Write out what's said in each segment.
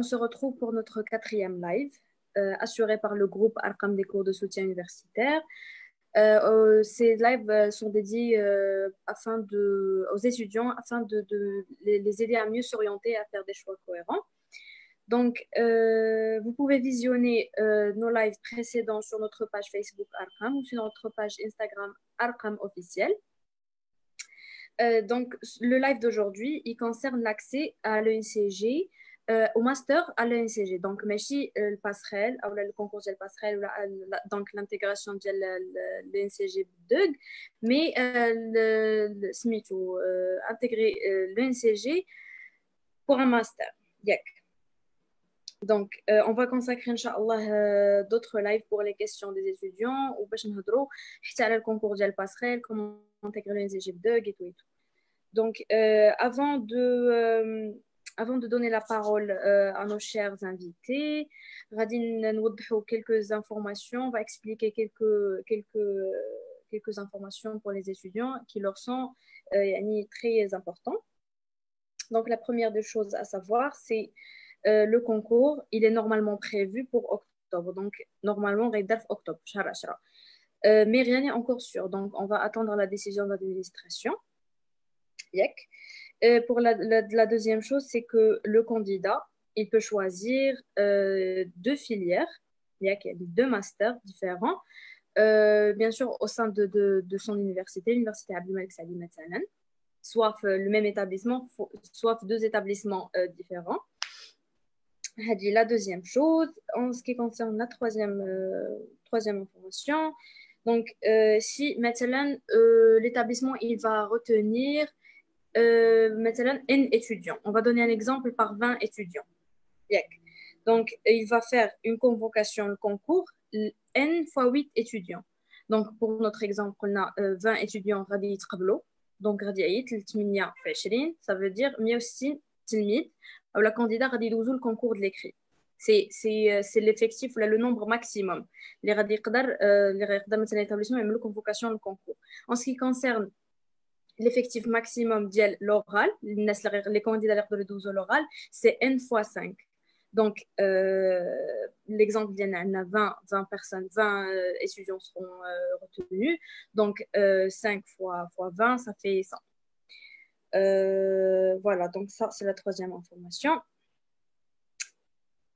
on se retrouve pour notre 4e live, assuré par le groupe Ar9am des cours de soutien universitaire. Ces lives sont dédiés aux étudiants afin de les aider à mieux s'orienter et à faire des choix cohérents. Donc, vous pouvez visionner nos lives précédents sur notre page Facebook Ar9am ou sur notre page Instagram Ar9am officielle. Donc, le live d'aujourd'hui, il concerne l'accès à l'ENCG, au master à l'ENCG. Donc, Meshi, le passerelle, ou le concours de passerelle, donc l'intégration de l'ENCG DEUG, mais le SMIT, ou intégrer l'ENCG pour un master. Yeah. Donc, on va consacrer, Inch'Allah, d'autres lives pour les questions des étudiants, ou pour le concours de passerelle, comment intégrer l'ENCG DEUG et tout et tout. Donc, avant de donner la parole à nos chers invités, Radine nous donne quelques informations, on va expliquer quelques informations pour les étudiants qui leur sont très importantes. Donc, la première des choses à savoir, c'est le concours, il est normalement prévu pour octobre. Donc, normalement, octobre, mais rien n'est encore sûr. Donc, on va attendre la décision de l'administration. Pour la deuxième chose, c'est que le candidat, il peut choisir 2 filières, il y a 2 masters différents, bien sûr, au sein de son université, l'université Abdelmalek Essaâdi, soit le même établissement, soit 2 établissements différents. La deuxième chose, en ce qui concerne la troisième information, donc si maintenant l'établissement il va retenir maintenant N étudiants, on va donner un exemple par 20 étudiants. Donc il va faire une convocation, le concours N fois 8 étudiants. Donc pour notre exemple, on a 20 étudiants radi yitqablo, donc radi yitqablo 28, ça veut dire 160 tilmid. Le candidat a dit le concours de l'écrit. C'est l'effectif, le nombre maximum. Les radicadars, les établissements, même la convocation, le concours. En ce qui concerne l'effectif maximum de l'oral, les candidats de l'oral, c'est N fois 5. Donc, l'exemple, il y en a 20 personnes, 20 étudiants seront retenus. Donc, 5 fois 20, ça fait 100. Voilà, donc ça c'est la troisième information.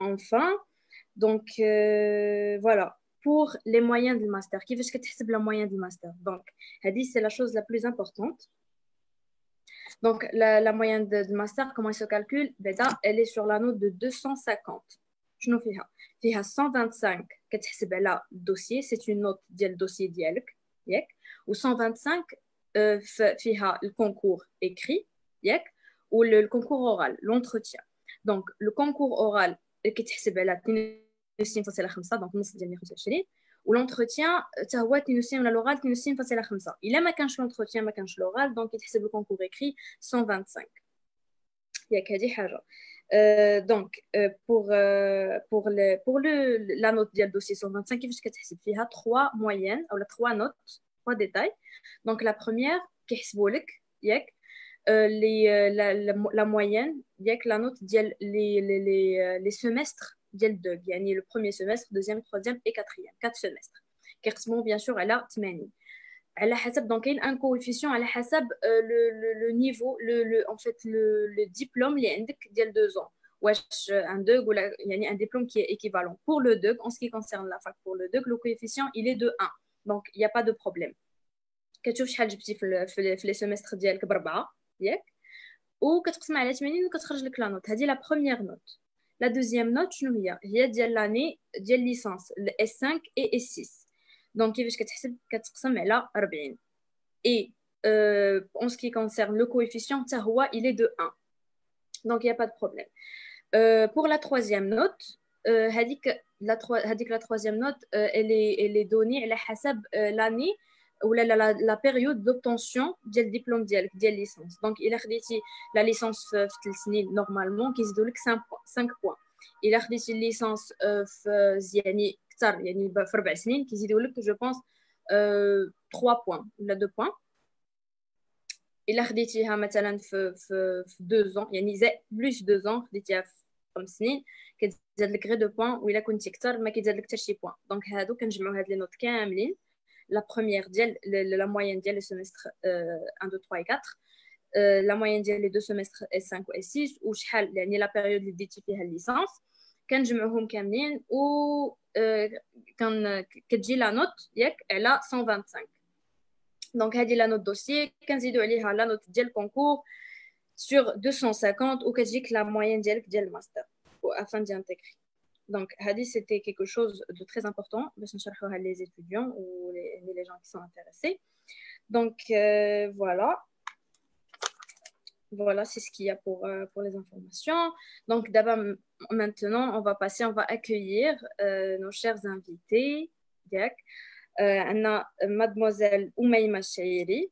Enfin, donc voilà, pour les moyens du master, qui veut ce que tu sais le moyen du master. Donc, Hadi, c'est la chose la plus importante. Donc, la moyenne du master, comment elle se calcule? Elle est sur la note de 250. Je nous fais ça. Il y a 125. Là, dossier, c'est une note du dossier dialect. Ou 125. Le concours écrit ou le concours oral, l'entretien. Donc, le concours oral, ou l'entretien, il y a l'entretien, l'oral, donc le concours écrit 125. Donc, pour la note du dossier 125, il y a 3 moyennes, ou 3 notes. 3 détails. Donc, la première, la moyenne, la note, les semestres, le premier semestre, deuxième, troisième et quatrième, 4 semestres. Bien sûr, elle a 80. Donc, il y a un coefficient, elle a le niveau, en fait, le diplôme, il y a 2 ans. Un DEUG, il y a un diplôme qui est équivalent. Pour le DEUG, en ce qui concerne la fac pour le DEUG, le coefficient, il est de 1. Donc, il n'y a pas de problème. Qu'est-ce que tu as fait les semestres de Barba? Ou qu'est-ce que tu as fait la note? C'est la première note. La deuxième note, c'est l'année de licence, le S5 et S6. Donc, qu'est-ce que tu as fait? Et en ce qui concerne le coefficient, il est de 1. Donc, il n'y a pas de problème. Pour la troisième note, la troisième note, elle est donnée à l'année ou la période d'obtention du diplôme de licence. Donc, il a dit la licence normalement qui se donne 5 points. Il a dit la licence qui se donne, je pense, 3 points, 2 points. Il a dit, par exemple, 2 ans, plus 2 ans, 5 سنين كتزاد لك غير 2 بوين ولا كنتي اكثر ما كيزاد لك حتى شي بوين. دونك هادو كنجمعوا هاد لي نوت كاملين لا بروميير ديال لا موين ديال لي سيمستر 1 2 3 4 لا موين ديال لي 2 سيمستر S5 و S6 وشحال يعني لا بيريود اللي ديتي فيها الليسانس كنجمعوهم كاملين و كان كتجي لا نوت ياك على 125. دونك هادي لا نوت دوسي كنزيدو عليها لا نوت ديال الكونكور sur 250 ou que la moyenne du master afin d'y intégrer. Donc, Hadi, c'était quelque chose de très important pour les étudiants ou les gens qui sont intéressés. Donc, voilà. Voilà, c'est ce qu'il y a pour les informations. Donc, d'abord, maintenant, on va accueillir nos chers invités. On a mademoiselle Oumaima Chaïri.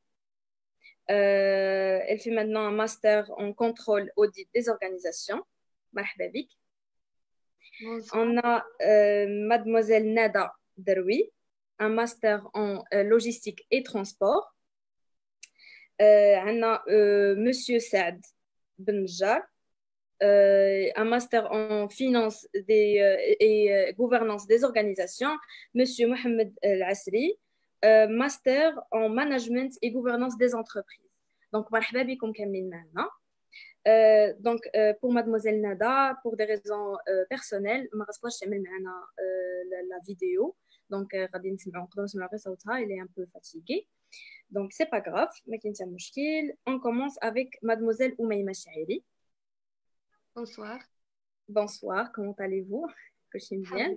Elle fait maintenant un master en contrôle audit des organisations. Marhababik. On a mademoiselle Nada Daroui, un master en logistique et transport. On a monsieur Saad Benjar, un master en finance et gouvernance des organisations. Monsieur Mohamed Elasri, master en management et gouvernance des entreprises. Donc, marhaba bikoum kamlin ma'ana. Donc, pour mademoiselle Nada, pour des raisons personnelles, ma rasqlash ta'mel ma'ana la vidéo. Donc, ghadi nsm'ou nqdou nsm'ou ghir sawtha, elle est un peu fatiguée. Donc, c'est pas grave, ma kayen ta mouchkil. On commence avec mademoiselle Oumaima Chaïri. Bonsoir. Bonsoir, comment allez-vous? Que je suis bien.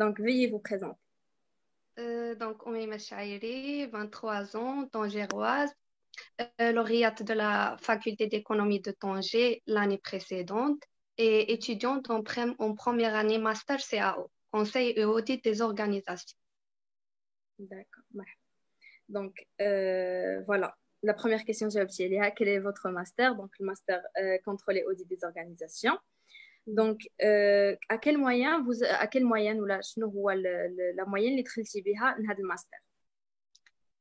Donc, veuillez vous présenter. Donc, Oumaima Chaïri, 23 ans, tangéroise, lauréate de la faculté d'économie de Tanger l'année précédente et étudiante en première année master CAO, conseil et audit des organisations. D'accord. Ouais. Donc, voilà. La première question, j'ai obtenue, quel est votre master? Donc, le master contrôle et audit des organisations. Donc, à quel moyen ou la moyenne les triltibiha n'had le master?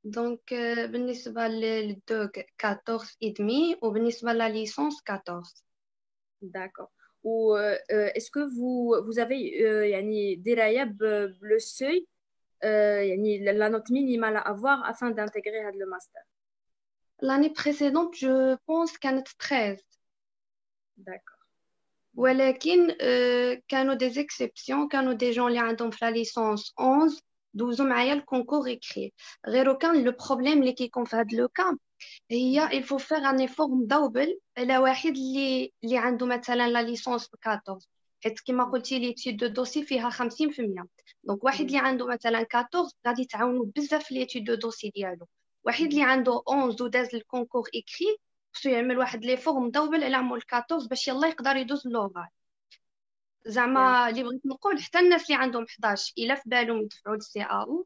Donc, بالنسبة للدوغ 14,5 ou بالنسبة la licence 14. D'accord. Ou est-ce que vous avez يعني دراية le seuil يعني la note minimale à avoir afin d'intégrer le master? L'année précédente, je pense qu'elle était 13. D'accord. ولكن كانوا des exceptions, كانوا des gens اللي عندهم في la licence 11 12 معايا الكونكور écrit. غير كان لو بروبليم اللي كيكون في هذا لو كام هي il faut faire un effort مدوبل على واحد اللي عنده مثلا لا ليسونس 14 حيت كما قلتي لي تيد دو دوسي فيها 50%. دونك واحد اللي عنده مثلا 14 غادي تعاونوا بزاف لي تيد دو دوسي ديالو. واحد اللي عنده 11 وداز الكونكور écrit خصو يعمل واحد لي فور مدوبل على عمو 14 باش يلاه يقدر يدوز لوغال. زعما اللي بغيت نقول حتى الناس اللي عندهم 11 الا في بالهم يدفعوا للسي او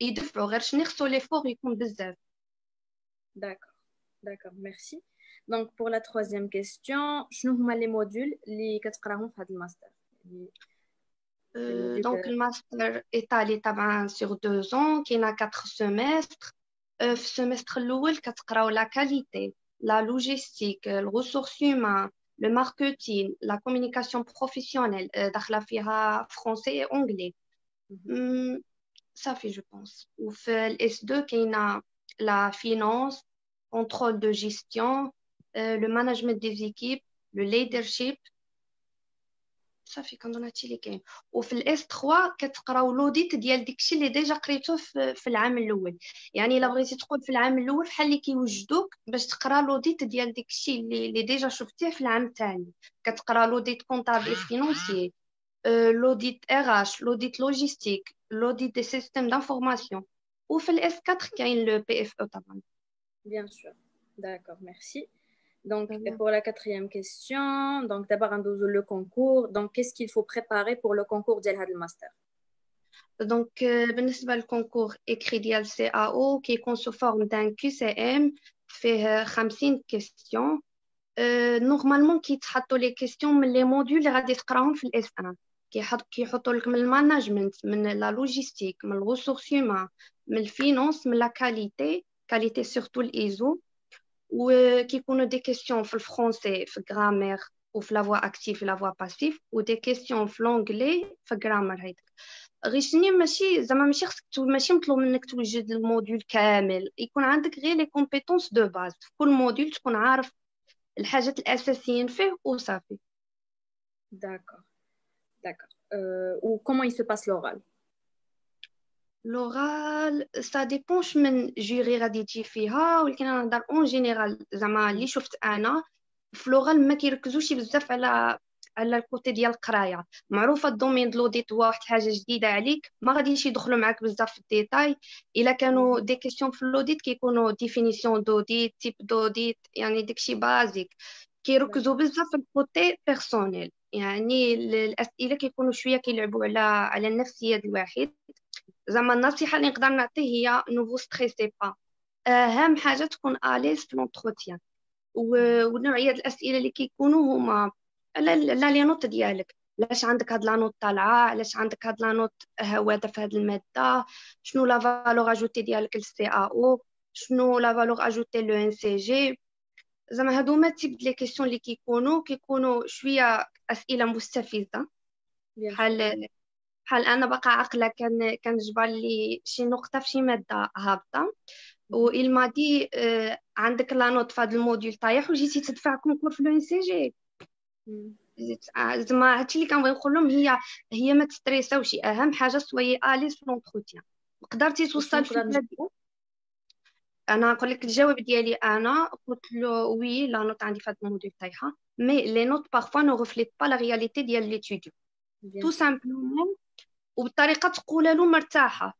يدفعوا غير شني خصو لي فور يكون بزاف. داكور داكور ميرسي. دونك بور لا ترويزيام كيستيون شنو هما لي موديول اللي كتقراهم في هذا الماستر؟ دونك الماستر ايطالي طبعا سيغ 2 ans كاينه 4 سيمستر. في السيمستر الاول كتقراو لا كاليتي, la logistique, le ressources humaines, le marketing, la communication professionnelle, d'Akhlafira français et anglais. Ça fait, je pense. Ou fait S2, qu'il y a la finance, contrôle de gestion, le management des équipes, le leadership. Ça fait quand on a dit les ou fait S3, qu'il y a l'audit ديال داكشي اللي ديجا قريتو في العام الاول. يعني الا بغيتي تقول في العام الاول بحال اللي كيوجدوك باش تقرا لوديت ديال داكشي اللي ديجا شفتيه في العام الثاني. كتقرا لوديت كونطابل فينونسي, لوديت ار اش, لوديت لوجيستيك, لوديت دي سيستيم دانفورماسيون. وفي الاس 4 كاين لو بي اف او طبعا. بيان سور. داكور ميرسي. Donc, pour la quatrième question, donc d'abord, on doit le concours. Donc, qu'est-ce qu'il faut préparer pour le concours de le master? Donc, بالنسبة للconcours écrit ديال CAO qui est sous forme d'un QCM, fait 50 questions. Normalement, qui تحطوا les questions من les modules اللي غادي تقراهم في S1. كيحطوا لك من الماناجمنت, من la logistique, من ressources humaines, من finance, من la qualité, qualité surtout l'ISO. Ou qui connaît des questions en français, en grammaire, ou la voix active, la voix passive, ou des questions l'anglais, la grammaire. غيشني ماشي خصك ماشي مطلوب منك توجد الموديول كامل، يكون عندك غير لي كومبيتونس دو باز في كل موديول، تكون عارف الحاجات الاساسيين فيه وصافي. داكور داكور. و كومون يسو باس لوغال؟ لوغال سا ديبونش من جيري غادي تجي فيها، ولكن انا نهضر اون جينيرال زعما اللي شفت انا في لوغال ما كيركزوش بزاف على الكوتي ديال القرايه. معروفه الدومين دلوديت هو واحد الحاجه جديده عليك، ما غاديش يدخلوا معاك بزاف في الديتاي. الا كانوا دي كيسيون في لوديت كيكونوا ديفينيسيون دوديت، تيب دوديت، يعني داكشي بازيك. كيركزوا بزاف في الكوتي بيرسونيل، يعني الاسئله كيكونوا شويه كيلعبوا على النفسيه ديال الواحد. زعما النصيحه اللي نقدر نعطيه هي نوفو ستريسي با، اهم حاجه تكون اليز في لونتروتيان ونوعيه الاسئله اللي كيكونوا هما لا لي نوت ديالك. علاش عندك هاد لا نوت طالعه، علاش عندك هاد لا نوت هواده في هاد الماده، شنو لا فالور اجوتي ديالك للسي او، شنو لا فالور اجوتي لو ان سي جي. زعما هادو هما تيب لي كيسيون اللي كيكونوا شويه اسئله مستفزه. بحال انا باقا عاقله، كان جبر لي شي نقطه في شي ماده هابطه و il m'a dit عندك لا نوت في هاد الموديول طايح وجيتي تدفع كونكور في لو ان سي جي. زعما هادشي اللي كنبغي نقول لهم، هي ما تستريساوش، اهم حاجه سوي اليز في لونتروتيان. قدرتي توصل في انا نقول لك الجواب ديالي، انا قلت له وي لا نوت عندي في هاد الموديول طايحه، مي لي نوت بارفوا نو ريفليت با لا رياليتي ديال ليتيديو تو سامبلومون، وبطريقه تقولها له مرتاحه.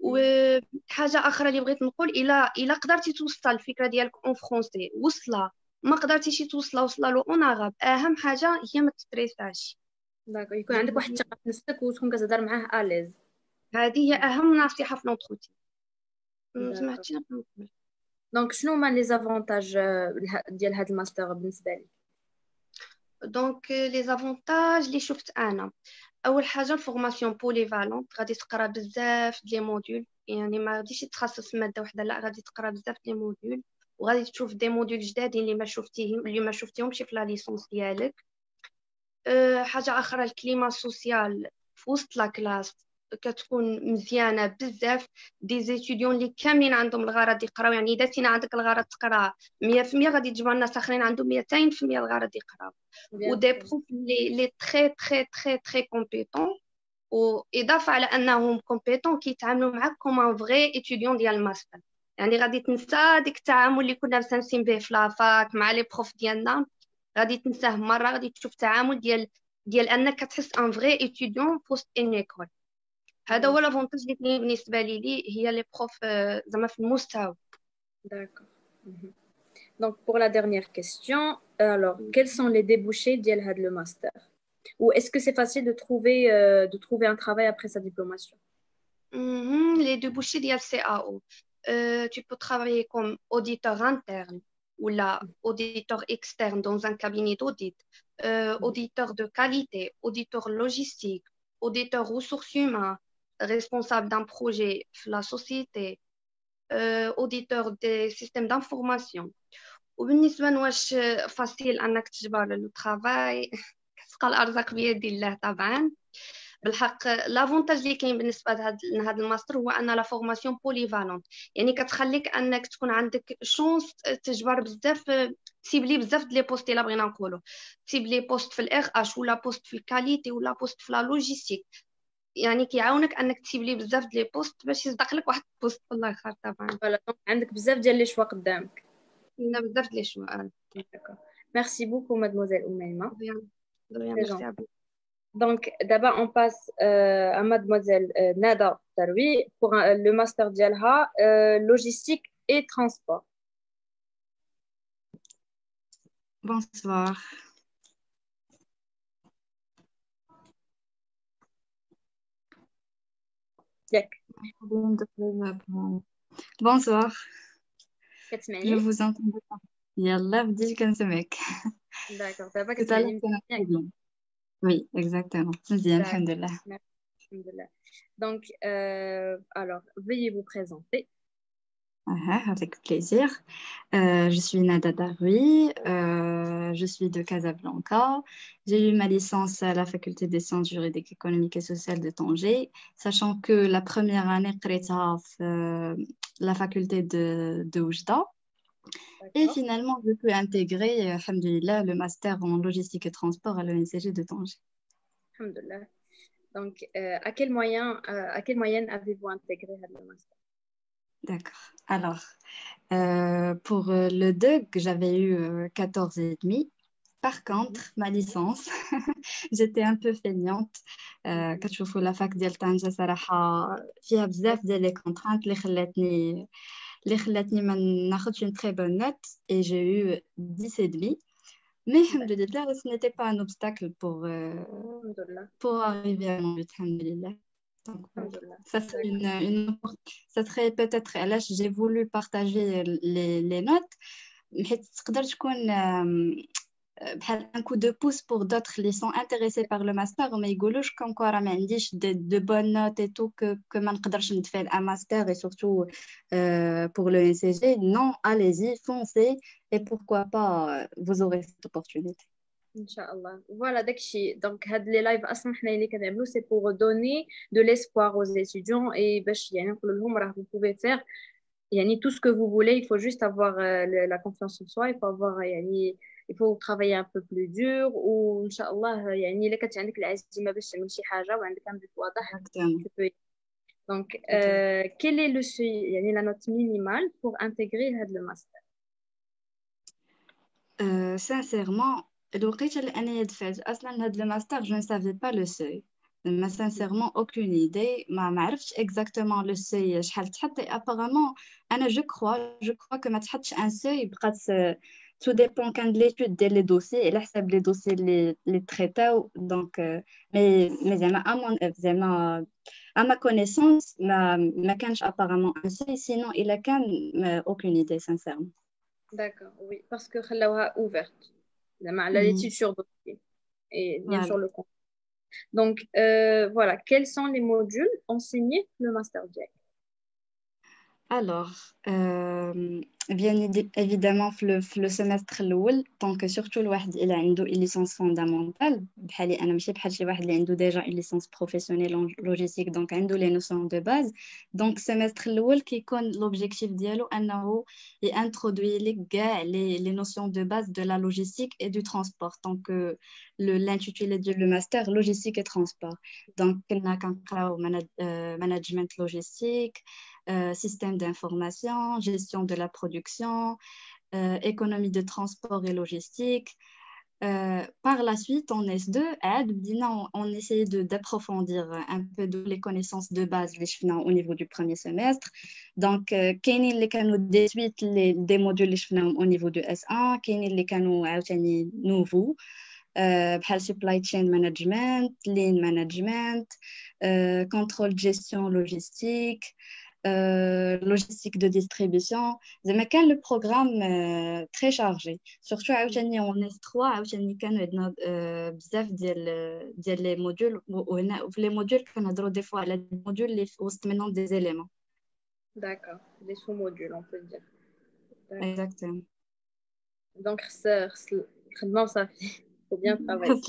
وحاجه اخرى اللي بغيت نقول، الا قدرتي توصل الفكره ديالك اون فرونسي وصلها، ما قدرتيش توصل له اون عرب. اهم حاجه هي ما تستريساش، داك يكون عندك واحد الثقه في نفسك وتكون كتهضر معاه اليز. هذه هي اهم نصيحه في لونتروتيان. سمعتي نكمل؟ دونك شنو هما لي زافونتاج ديال هذا الماستر بالنسبه لي؟ دونك لي زافونتاج اللي شفت انا، اول حاجه الفورماسيون بوليفالونت، غادي تقرا بزاف ديال لي موديول، يعني ما غاديش تتخصص في ماده وحده، لا غادي تقرا بزاف ديال لي موديول، وغادي تشوف دي موديول جدادين اللي ما شفتيهمش في لا ليسونس ديالك. حاجه اخرى الكليما سوسيال في وسط لا كلاس كتكون مزيانه بزاف. دي زيتيديون اللي كاملين عندهم الغرض يقراو، يعني اذا تينا عندك الغرض تقرا 100%، غادي تجمع الناس اخرين عندهم 200% الغرض يقراو. ودي بروف لي تري تري تري تري كومبيتون، واضافه على انهم كومبيتون كيتعاملوا معاك كوم فري ايتيديون ديال الماستر، يعني غادي تنسى ديك التعامل اللي كنا مسنسين به في لافاك مع لي بروف ديالنا، غادي تنساه مره. غادي تشوف تعامل ديال انك كتحس ان فري ايتيديون بوست ان ايكول. هذا هو لافونتاج اللي بالنسبه لي هي لي بروف زعما في المستوى. داكور. دونك بور لا ديرنيير كيستيون، alors quels sont les débouchés ديال هاد لو ماستر، ou est-ce que c'est facile de trouver un travail après sa diplomation؟ Les débouchés ديال CAO. Tu peux travailler comme auditeur interne ou auditeur externe dans un cabinet d'audit, auditeur de qualité, auditeur logistique, auditeur ressources humaines, responsable d'un projet de la société, auditeur des systèmes d'information. Au بالنسبة نواش facile أنك تجبر للتعامل، كتلقى الأرزاق بيد الله طبعاً. بالحق لافونتاج اللي كاين بالنسبه لهذا الماستر هو ان لا فورماسيون بوليفالونت، يعني كتخليك انك تكون عندك شونس تجبر بزاف، تسيبلي بزاف ديال لي بوست. الا بغينا نقولوا تسيبلي بوست في الار اش ولا بوست في الكاليتي ولا بوست في لا لوجيستيك، يعني كيعاونك انك تسيبلي بزاف ديال لي بوست باش يصدق لك واحد البوست في الاخر طبعا. فوالا عندك بزاف ديال لي شوا قدامك، عندنا بزاف ديال لي شوا. ميرسي بوكو مادموزيل أميمة. Donc, d'abord, on passe à mademoiselle Nada Daroui pour le master d'IALHA, logistique et transport. Bonsoir. Bonsoir. Je vous entends bien. Yallah, dis que c'est mec. D'accord, ça va que ça bien. Oui, exactement. Donc, alors, veuillez vous présenter. Avec plaisir. Je suis Nada Daroui, je suis de Casablanca. J'ai eu ma licence à la faculté des sciences juridiques, économiques et sociales de Tanger, sachant que la première année, la faculté de Oujda. Et finalement, je peux intégrer, alhamdoulilah, le master en logistique et transport à l'ENCG de Tanger. Alhamdoulilah. Donc, à quel moyen avez-vous intégré le master? D'accord. Alors, pour le DEUG, j'avais eu 14,5. Par contre, ma licence, j'étais un peu feignante. Quand je vois la fac ديال طنجة صراحة فيها بزاف ديال les contraintes اللي خلاتني ما ناخدش une très bonne note et j'ai eu 10,5. Mais alhamdoulilah, ce n'était pas un obstacle pour arriver à mon but, alhamdoulilah. Donc, ça serait peut-être, là j'ai voulu partager les notes, mais je connais un coup de pouce pour d'autres qui sont intéressés par le master, mais ils disent comme quoi ils disent de bonnes notes et tout, que man ne peut faire un master et surtout pour le ENCG. Non, allez-y, foncez et pourquoi pas, vous aurez cette opportunité. Inch'Allah. Voilà, donc les lives, c'est pour donner de l'espoir aux étudiants et vous pouvez faire tout ce que vous voulez, il faut juste avoir la confiance en soi, il faut travailler un peu plus dur ou Inch'Allah, donc quelle est la note minimale pour intégrer le master? Sincèrement, le master, je ne savais pas le seuil. Mais sincèrement, aucune idée. Je ne sais pas exactement le seuil. Apparemment, je crois que un seuil, tout dépend de l'étude des dossiers et les dossiers les traités. Donc, à ma connaissance, apparemment un seuil. Sinon, il n'y a aucune idée, sincèrement. D'accord, oui, parce que Khalawa ouverte. L'étude sur dossier et bien sûr le contenu. Donc, voilà, quels sont les modules enseignés le Master DEUG? Alors, bien évidemment, le semestre l'oul, tant que surtout le wahd, il a une licence fondamentale. Il a déjà une licence professionnelle en logistique, donc il a les notions de base. Donc, semestre l'oul qui connaît l'objectif dialo, il introduit les notions de base de la logistique et du transport, tant que l'intitulé du master logistique et transport. Donc, il a un management logistique, système d'information, gestion de la production, économie de transport et logistique. Par la suite, en S2, on essayait d'approfondir un peu les connaissances de base au niveau du premier semestre. Donc, il y a des suites des modules au niveau du S1, il y a des nouveaux. Supply chain management, lean management, contrôle gestion logistique, logistique de distribution. Le programme très chargé. Surtout en S3, les modules. Les modules des fois, les modules maintenant des éléments. D'accord, les sous-modules, on peut dire. Exactement. Donc, c'est vraiment ça. Il faut bien travailler.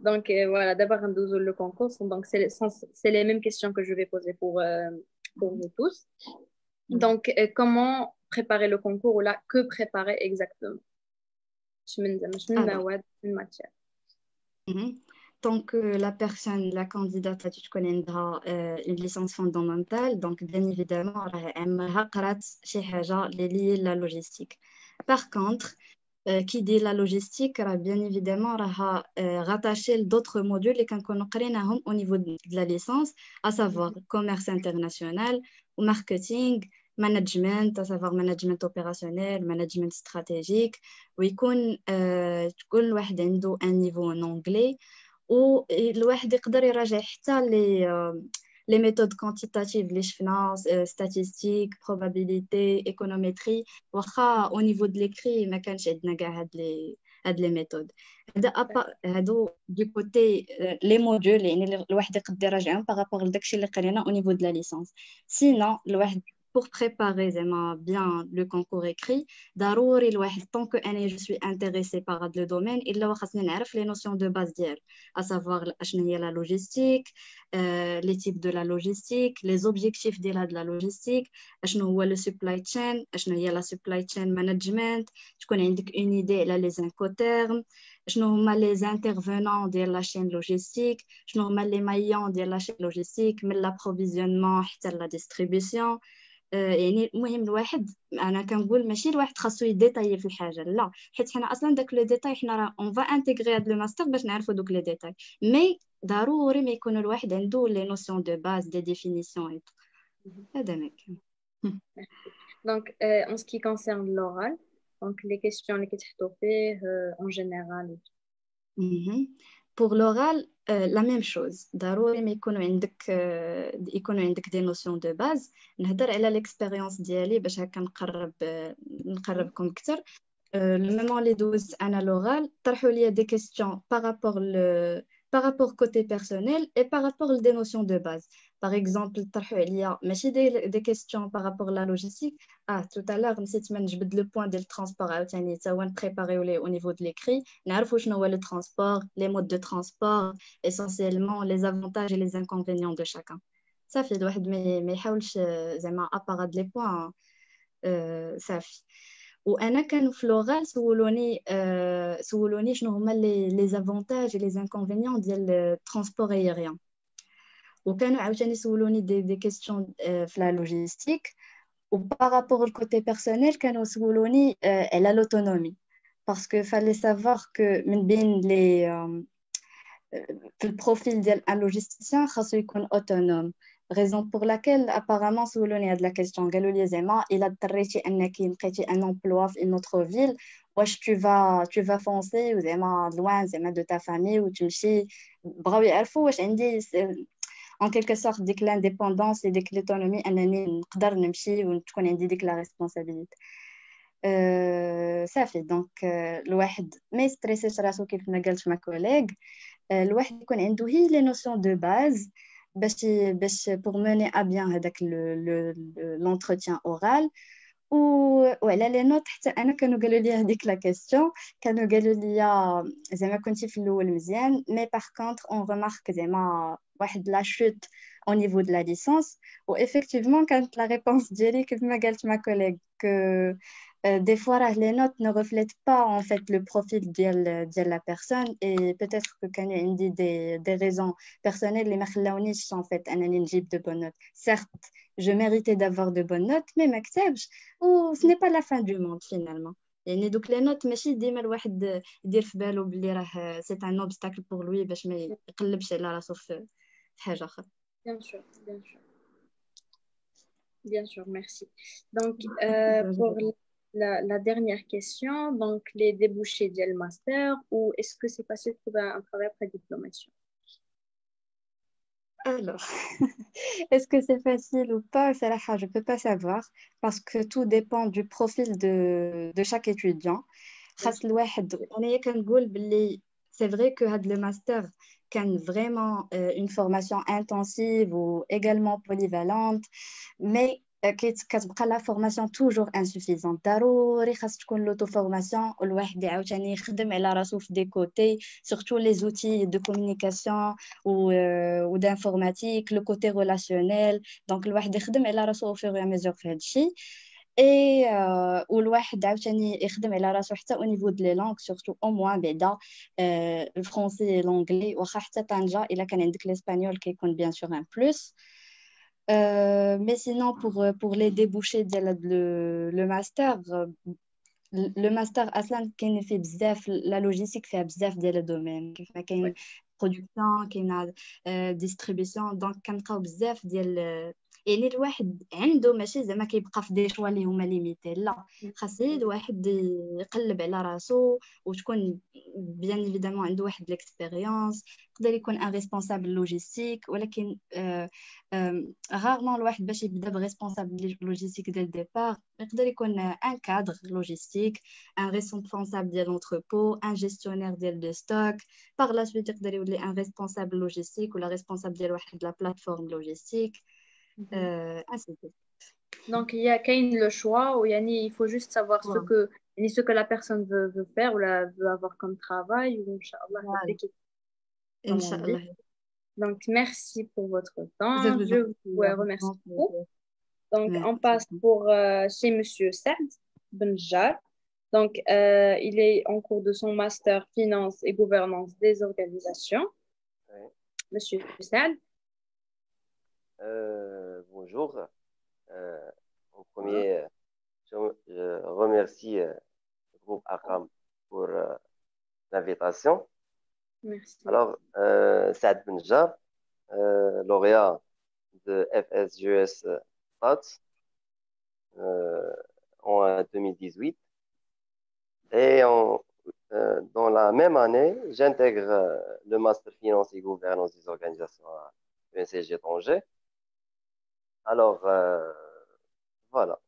Donc voilà, d'abord le concours, donc c'est les mêmes questions que je vais poser pour vous tous. Donc comment préparer le concours ou là, que préparer exactement? Tant que la candidate, tu connaîtras une licence fondamentale, donc bien évidemment, elle a lié la logistique. Par contre, qui dit la logistique, bien évidemment, rattaché d'autres modules et qu'on connaît au niveau de la licence, à savoir commerce international, marketing, management, à savoir management opérationnel, management stratégique, où il y a un niveau en anglais, où il y a les méthodes quantitatives, les finances, statistiques, probabilité, économétrie. Au niveau de l'écrit, il y a هاد لي ميثود. هادو دي كوتي لي موديول يعني الواحد يقدر يراجعهم باغابوغ لداكشي اللي قرينا او نيفو دو لا ليسونس. سينو الواحد pour préparer bien le concours écrit, tant que je suis intéressée par le domaine, il doit connaître les notions de base, à savoir la logistique, les types de la logistique, les objectifs de la logistique, le supply chain, la supply chain management, je connais une idée, les incoterms, les intervenants de la chaîne logistique, les maillons de la chaîne logistique, mais l'approvisionnement et la distribution. يعني المهم الواحد انا كنقول ماشي الواحد خاصو يديتاي في الحاجه لا حيت حنا اصلا داك لو ديتاي حنا اون فا انتيغري هاد لو ماستر باش نعرفوا دوك لي ديتاي مي ضروري ما يكون الواحد عنده لي نوسيون دو باز دي ديفينيسيون اي هذا ما كاين دونك ان سكي كونسيرن لورال دونك لي كيسيون اللي كيتحطوا فيه اون جينيرال pour l'oral la même chose ضروري ما يكونوا عندك des notions de base نهضر على l'expérience ديالي باش هكا نقربكم اكثر le moment les دوزت انا l'oral طرحوا لي des questions par rapport côté personnel et par rapport des notions de base par exemple طرحوا عليا ماشي des questions par rapport à la logistique tout à l'heure نسيت ما نجبد لو بوين ديال الترونسبور عاوتاني تا هو نبريباريو ليه او نيفو دو ليكري نعرفوا شنو هو لو ترونسبور لي مود دو ترونسبور اسونسيلمون لي زافونتاج اي لي انكونفينيون دو شاكان صافي الواحد ما يحاولش زعما اباراد لي بوين صافي وانا كان في لوغال سولوني شنو هما لي زافونتاج اي لي انكونفينيون ديال الترونسبور ايريان وكانوا عاوتاني سولوني دي كيسيون في لا لوجيستيك par rapport au côté personnel elle a l'autonomie parce que fallait savoir que le profil d'un logisticien est autonome raison pour laquelle apparemment Soulouni a de la question il a traité un emploi dans une autre ville où tu vas foncer ou loin de ta famille ou tu sais bravo il faut en quelque sorte ديك l'indépendance et ديك l'autonomie انني نقدر نمشي وتكون عندي ديك لا ريسبونسابيلتي صافي دونك الواحد ما يستريسش راسو كيف ما قالت مع كوليغ الواحد يكون عنده هي لي نوسيون دو باز باش pour mener à bien هذاك l'entretien oral وعلى لي نوت حتى انا كانوا قالوا لي هذيك لا كيسيون كانوا قالوا لي زعما كنتي في الاول مزيان مي باغ كونطخ اون ريمارك زعما واحد لا شوت او نيفو دو لا ليسونس و ايفيكتيفمون كانت لا ريبونس ديالي كيف ما قالت مع كوليغ des fois les notes ne reflètent pas en fait le profil de la personne et peut-être que quand il y a des raisons personnelles les مخلاونيش en fait انني نجيب de bonnes notes certes je méritais d'avoir de bonnes notes mais مكتبش ou ce n'est pas la fin du monde finalement يعني دوك لي نوت ماشي ديما الواحد يدير في باله بلي راه c'est un obstacle pour lui باش ما يقلبش على راسو في حاجه اخرى Bien sûr, merci. Donc, pour la dernière question, donc les débouchés du master, ou est-ce que c'est facile de trouver un travail après diplomation? Alors, est-ce que c'est facile ou pas? Je ne peux pas savoir parce que tout dépend du profil de chaque étudiant. C'est vrai que le master can vraiment une formation intensive ou également polyvalente, mais la formation toujours insuffisante. Darouri khas tkoun l'auto-formation ou l'wahed yaoutani yakhdem ala rasou f des côtés, surtout les outils de communication ou d'informatique, le côté relationnel. Donc l'wahed yakhdem ala rasou au fur et à mesure f hadchi. Et الواحد عاوتاني يخدم على راسو حتى او نيفو دو لي لونغ سورتو او موان بعدا الفرونسي و لونغلي واخا حتى طنجه الا كان عندك الاسبانيول كيكون بيان سور ان بلوس مي سينون بور لي ديبوشي ديال لو ماستر اصلا كاين فيه بزاف لا لوجيستيك فيها بزاف ديال الدومين كيف ما كاين برودكسيون كاين ديستريبيسيون دونك كنلقاو بزاف ديال يعني الواحد عنده ماشي زعما كيبقى في دي شوا اللي هما ليميتي، لا خاص الواحد يقلب على راسو وتكون بيان ايفيدامون عنده واحد الاكسبيريونس، يقدر يكون ان ريسبونسابل لوجيستيك، ولكن غارمون الواحد باش يبدا بريسبونسابل لوجيستيك ديال الديبار، يقدر يكون ان كادر لوجيستيك، ان ريسبونسابل ديال لونتربو، ان جيستيونير ديال لو ستوك، باغ لا سويت يقدر يولي ان ريسبونسابل لوجيستيك ولا ريسبونسابل ديال واحد لا بلاتفورم لوجيستيك. Donc il y a le choix où il faut juste savoir ce que la personne veut faire ou veut avoir comme travail ou Inch'Allah. Donc merci pour votre temps, je vous remercie beaucoup. Donc on passe pour chez monsieur Saad Benjar. Donc il est en cours de son master finance et gouvernance des organisations. Monsieur Saad. Bonjour. En premier, je remercie le groupe Ar9am pour l'invitation. Merci. Alors, Saad Benjar, lauréat de FSJES en 2018. Et dans la même année, j'intègre le Master Finance et Gouvernance des organisations à l'ENCG Tanger. Alors, voilà.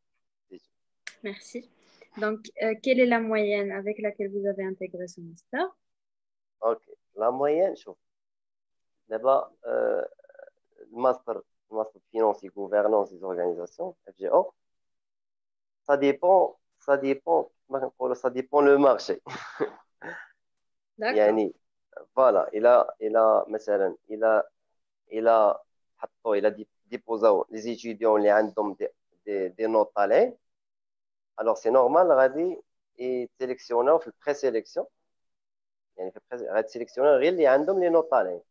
Merci. Donc, quelle est la moyenne avec laquelle vous avez intégré ce master? Ok. La moyenne, je trouve. D'abord, le master finance et gouvernance des organisations, FGO, ça dépend le marché. D'accord. Yani, voilà. Il a dit déposant les étudiants les random des notes à l'aide. Alors c'est normal, Radi est sélectionné, on fait présélection. Il est sélectionné, il est random les notes à l'aide.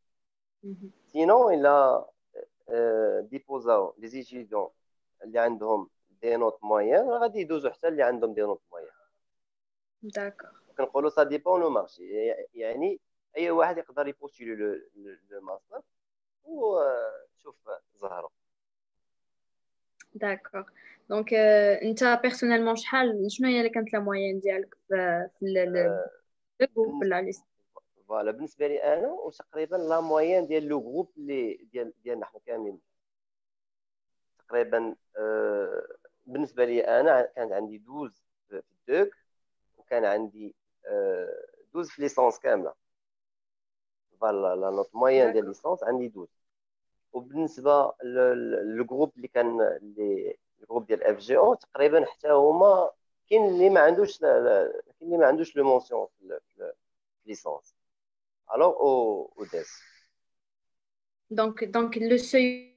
Sinon, il a déposant les étudiants les random des notes moyennes, Radi 12 hôtels les random des notes moyennes. D'accord. Donc ça dépend le marché. يعني أي واحد يقدر يبوستيلي le master. Ou Zahra. D'accord. Donc, personnellement, je me dis que la moyenne dialogue le groupe la liste. Voilà, بالنسبة لي أنا وتقريبا la moyenne ديال le groupe اللي ديال نحن كاملين تقريبا بالنسبة لي أنا كان عندي 12 في الدوك وكان عندي 12 في ليسانس كاملة. Voilà, la note moyenne des licences, on dit 12. Au Bnisba, le groupe qui can le groupe de l'FGO, تقريباً حتى هما كاين اللي ما عندوش le mention de licence. Alors au DES. Donc le seuil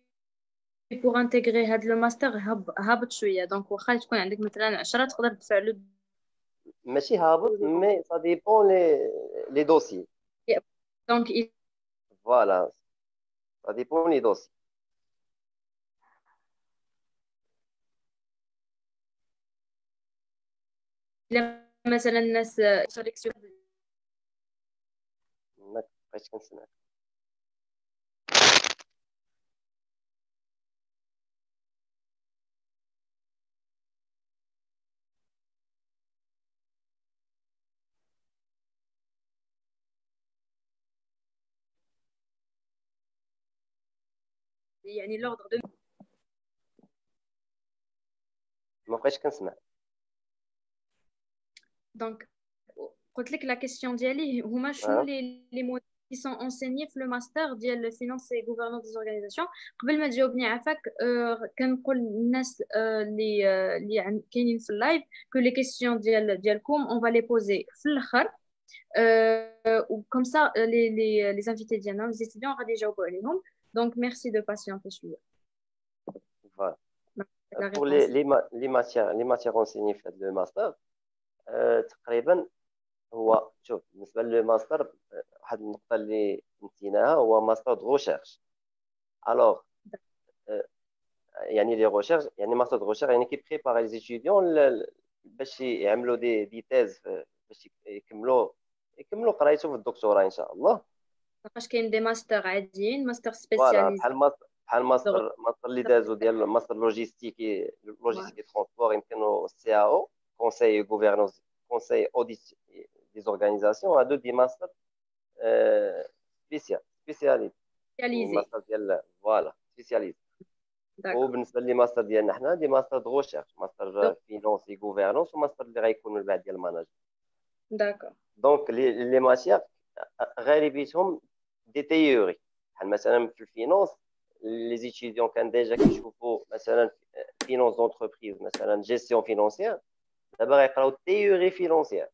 pour intégrer le master هابط شوية. Donc واخا تكون عندك مثلاً 10 تقدر تفعل. ماشي هابط, mais ça dépend les dossiers. Donc, voilà, ça dépend des dossiers. يعني l'ordre de ما بقيتش كنسمع donc قلت لك la question ديالي هما شنو les modules qui sont enseignés في le master ديال finance et gouvernance des organisations قبل ما تجاوبني عفاك كنقول الناس اللي كاينين في اللايف que les questions ديالكم on va les poser في الاخر comme ça les invités ديالنا les étudiants غادي يجاوبوا عليهم. Donc, merci de patienter. Voilà. Pour les matières enseignées faites le master, تقريبا هو شوف بالنسبة للماستر واحد النقطة اللي نسيناها هو ماستر دو ريشيرش. Alors يعني les recherches يعني ماستر دو ريشيرش يعني كيبريباري les étudiants باش يعملوا دي تيز باش يكملوا قرايتهم في الدكتوراه إن شاء الله. لقاش كاين دي ماستر عاديين ماستر سبيسياليز. بحال المصدر اللي دازوا ديال المصدر لوجيستيكي ترونسبور يمكنوا السي او كونساي غوفيرنونس كونساي اوديت دي زورغانيزاسيون هادو دي ماستر سبيسياليزي ماستر ديال فوالا سبيسياليزي. وبالنسبه لي ماستر ديالنا حنا دي ماستر دو ريشيرش ماستر فينونس اي غوفيرنونس وماستر اللي غيكونوا من بعد ديال الماناجمنت. داكور دونك لي ماتيير غالبيتهم دي تيوري بحال مثلا في الفينونس لي زيتيديون كان ديجا كيشوفوا مثلا فينونس دونتربريز مثلا جيستيون فينونسيير دابا غيقراو تيوري فينونسيير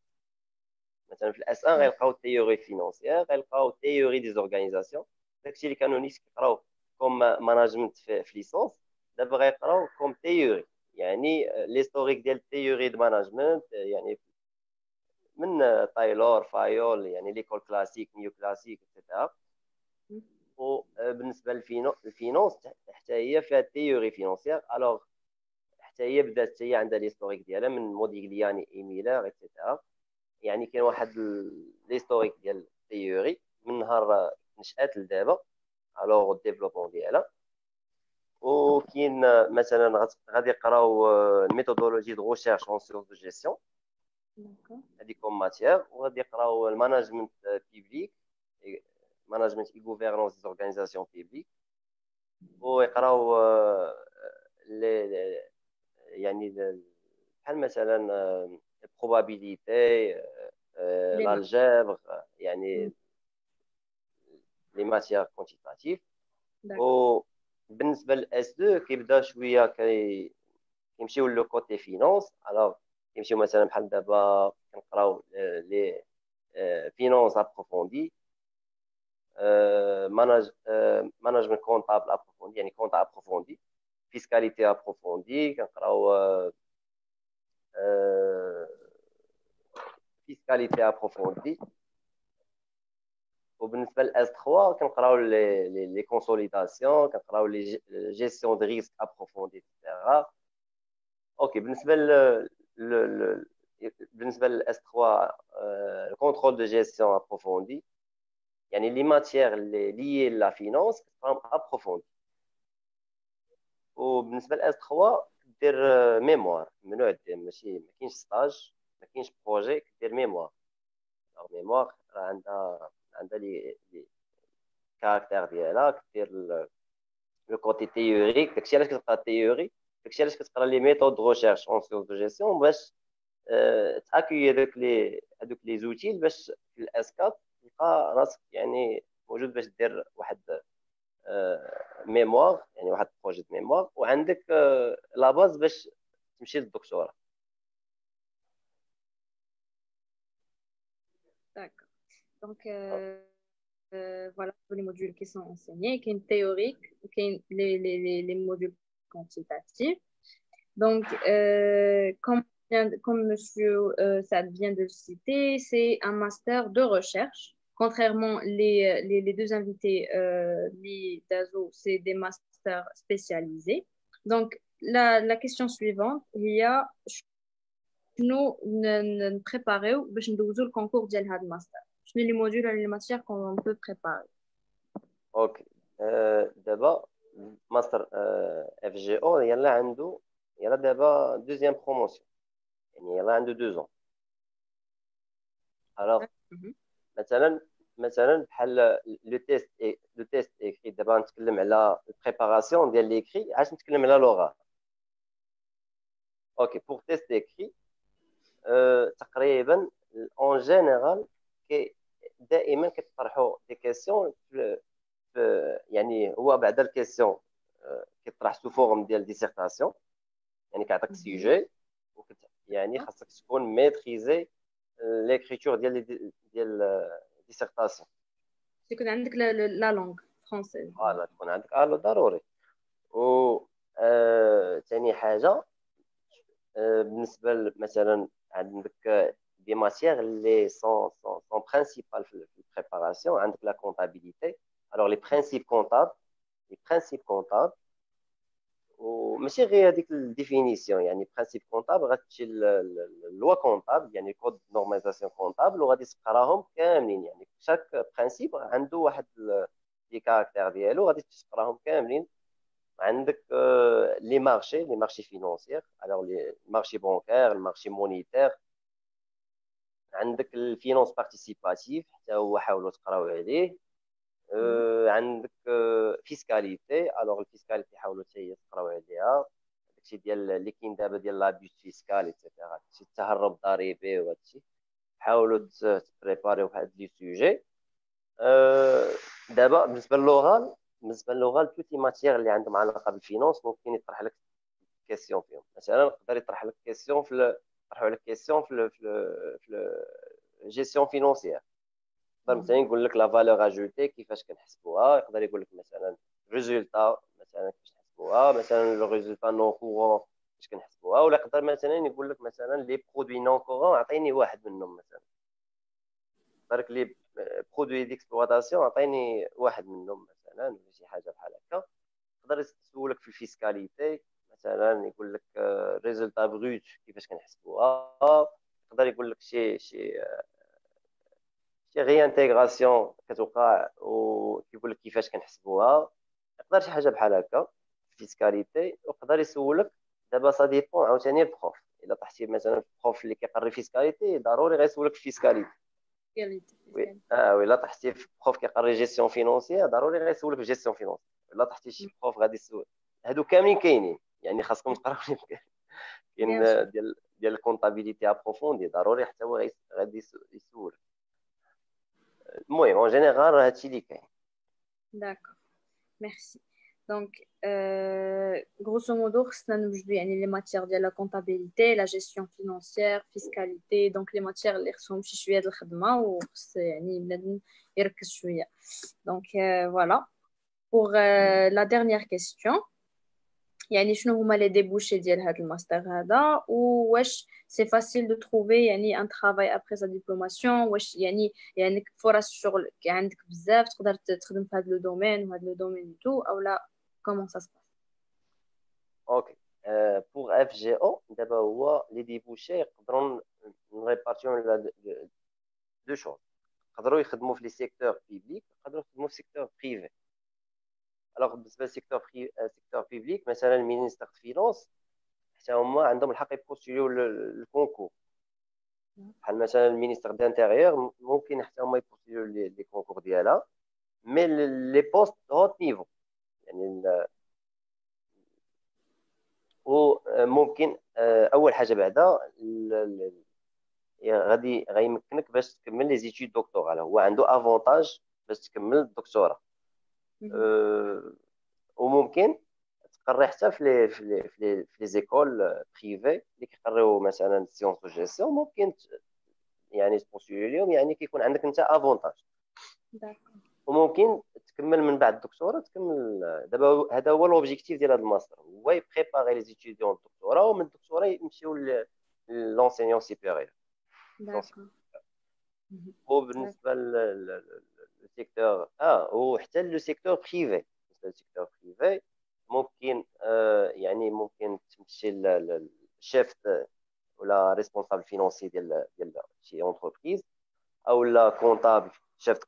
مثلا في الاس ان غيلقاو تيوري فينونسيير غيلقاو تيوري دي زورغانيزاسيون داكشي اللي كانوا نيس كيقراو كوم ماناجمنت في ليسونس دابا غيقراو كوم تيوري يعني ليستوريك ديال تيوري دو ماناجمنت يعني من تايلور فايول يعني ليكول كلاسيك نيو كلاسيك اكسترا. وبالنسبه للفينونس حتى هي فيها تيوري فينونسيير الوغ حتى هي بدات هي عندها ليستوريك ديالها من موديغلياني ايميلار اكسترا يعني كاين واحد ليستوريك ديال التيوري من نهار نشات لدابا الوغ الديفلوبمون ديالها. وكاين مثلا غادي يقراو الميثودولوجي دو ريشيرش اون سيونس دو جيستيون هادي كوم ماتيير وغادي يقراو الماناجمنت بيبليك ماناجمنت اي غوفيرنونس دي زورغانيزاسيون بيبليك ويقراو لي يعني بحال مثلا البروبابيليتي الالجبر يعني لي ماتيير كونتيتاتيف. وبالنسبه للاس 2 كيبدا شويه كيمشيو للكوتي فينونس الوغ كيمشيو مثلا بحال دابا كنقراو لي فينونس ابروفوندي ماناجمنت كونطابل ابروفوندي يعني كونطا ابروفوندي فيسكاليتي ابروفوندي كنقراو فيسكاليتي ابروفوندي. وبالنسبه للاس 3 كنقراو لي كونسوليداسيون كنقراو لي جيستيون دو ريسك ابروفوندي اكسترا. اوكي بالنسبه بالنسبه للاس 3 الكونترول دو جيستيون ابروفوندي يعني لي ماتيير ليي لا فينونس كتبقاو ابروفوندي. وبالنسبه للاس 3 كدير ميموار ممنوع دير ماشي ما كاينش ستاج ما كاينش بروجي كدير ميموار. الميموار راه عندها لي كاركتير ديالها كدير لو كوتي تيوريك داكشي علاش كتبقى تيوري داكشي علاش كتقرا لي ميثود دو ريشيرش اون سيونس دو جيستيون باش تاكوي هادوك لي زوتيل باش في الاس 4 تلقى راسك يعني موجود باش دير واحد ميموار يعني واحد بروجي دو ميموار وعندك لا باز باش تمشي للدكتوراه. داكور دونك فوالا لي موديول كي سون انسيني كاين تيوريك وكاين لي موديول كونتيتاتيف. دونك comme monsieur Saad vient de le citer, c'est un master de recherche. Contrairement les deux invités, les DAZO, c'est des masters spécialisés. Donc, la question suivante, il y a nous préparer ou le concours de l'Had Master. Je n'ai les modules et les matières qu'on peut préparer. Ok. D'abord, master FGO, il y a là d'abord deuxième promotion. يعني يلاه عنده 2 ans. الوغ مثلا بحال لو تيست اكري دابا نتكلم على البريباراسيون ديال ليكري عاد نتكلم على لوغال. اوكي بور تيست اكري تقريبا اون جينيرال دائما كيطرحوا دي كيسيون يعني هو بعد الكيسيون كيطرح سو فورم ديال ديسيرتاسيون يعني كيعطيك سيجي يعني خاصك تكون ميتريزي ليكريتور ديال ديسيرتاسيون تكون عندك لا لونغ فرونسيز فوالا تكون عندك الو ضروري. و ثاني حاجه بالنسبه مثلا عندك دي ماتيير لي سون برينسيبال في البريباراسيون عندك لا كونطابيليتي الوغ لي برينسيب كونطاب وماشي غير هذيك الديفينيسيون يعني برينسيپ كونطابل غتمشي للوا كونطابل يعني كود نورماليزاسيون كونطابل وغادي تقراهم كاملين يعني شاك برينسيپ عنده واحد لي كاركتير ديالو غادي تقراهم كاملين عندك les marchés financiers, alors les marchés bancaires, les marchés monétaires, عندك الفينانس بارتيسيباتيف حتى هو حاولوا تقراو عليه، عندك فيسكاليتي، الوغ الفيسكاليتي حاولوا حتى هي تقراو عليها، داكشي ديال اللي كاين دابا ديال لابيوس فيسكال ايتترا، داكشي التهرب الضريبي وهادشي، حاولوا تبريباريو هاد لي سوجي. دابا بالنسبه للغال، توتي ماتيير اللي عندهم علاقه بالفينانس ممكن يطرح لك كيسيون فيهم، مثلا يقدر يطرح لك كيسيون يطرحوا لك كيسيون في الجيستيون فينونسيير، يقدر مثلا يقول لك لا فالور اجوتي كيفاش كنحسبوها، يقدر يقول لك مثلا ريزولتا مثلا كيفاش نحسبوها، مثلا لو ريزولتا نون كورون كيفاش كنحسبوها، ولا يقدر مثلا يقول لك مثلا لي برودوي نون كورون عطيني واحد منهم، مثلا يقدر لي برودوي ديكسبلواتاسيون عطيني واحد منهم مثلا ولا شي حاجه بحال هكا. يقدر يسولك في الفيسكاليتي مثلا يقول لك ريزولتا بروت كيفاش كنحسبوها، يقدر يقول لك شي ريانتيغراسيون كتوقع وكيقول لك كيفاش كنحسبوها، يقدر شي حاجه بحال هكا فيسكاليتي. ويقدر يسولك دابا سا ديبون عاوتاني البروف، الا طحتي مثلا في البروف اللي كيقري فيسكاليتي ضروري غيسولك في فيسكاليتي، ولا طحتي في بروف كيقري جيستيون فينونسيير ضروري غيسولك في جيستيون فينونسيير، ولا طحتي شي بروف غادي يسول. هادو كاملين كاينين، يعني خاصكم تقراو كاين ديال الكونطابيليتي ابروفوندي ضروري حتى هو غادي يسول. المهم اون جينيرال هادشي اللي كاين. داكوغ ميرسي. دونك غروسو مودو خصنا نوجدو يعني لي ماتيير ديال لا كونطابيليتي، لا جيستيون فينونسيير، فيسكاليتي، دونك لي ماتيير اللي خصهم شي شويه د الخدمه وخص يعني بنادم يركز شويه. دونك فوالا بوغ لا ديرنيير كيستيون، يعني شنو هما لي ديبوشي ديال هاد الماستر هذا، وواش سي فاسيل دو تروفي يعني ان ترافاي ابري سا ديبلوماسيون، واش يعني فرص الشغل عندك بزاف تقدر تخدم في هاد لو دومين وهاد لو دومين تو، اولا كومون سا سباس. اوكي بوغ اف جي او دابا هو لي ديبوشي يقدروا نريبارتيو على دو شوز، يقدروا يخدموا في لي سيكتور بيبليك، يقدروا يخدموا في سيكتور بريفي. الوغ بالنسبه للسيكتور بيبليك مثلا المينيستر د فينونس حتى هما عندهم الحق يبوستيليو الكونكور، بحال مثلا المينيستر دانتيريور ممكن حتى هما يبوستيليو لي كونكور ديالها، مي لي بوست هوت نيفو يعني وممكن اول حاجه بعدا غادي غيمكنك باش تكمل لي زيتود دكتورال، هو عنده افونتاج باش تكمل الدكتوراه. وممكن تقري حتى في لي زيكول بريفي اللي كيقريو مثلا سيونس دو جيستيون، ممكن يعني تبوستيلي اليوم، يعني كيكون عندك انت افونتاج. وممكن تكمل من بعد الدكتوراه، تكمل دابا هذا هو لوبجيكتيف ديال هذا الماستر، هو يبريباري لي زيتيديون الدكتوراه، ومن الدكتوراه يمشيو لونسينيون سيبيريور. وبالنسبه سيكتور وحتى لو سيكتور بريفي، بالنسبه للسيكتور بريفي ممكن يعني ممكن تمشي للشيف ولا ريسبونسابل فينونسي ديال شي اونتربريز، او لا كونطابل شيف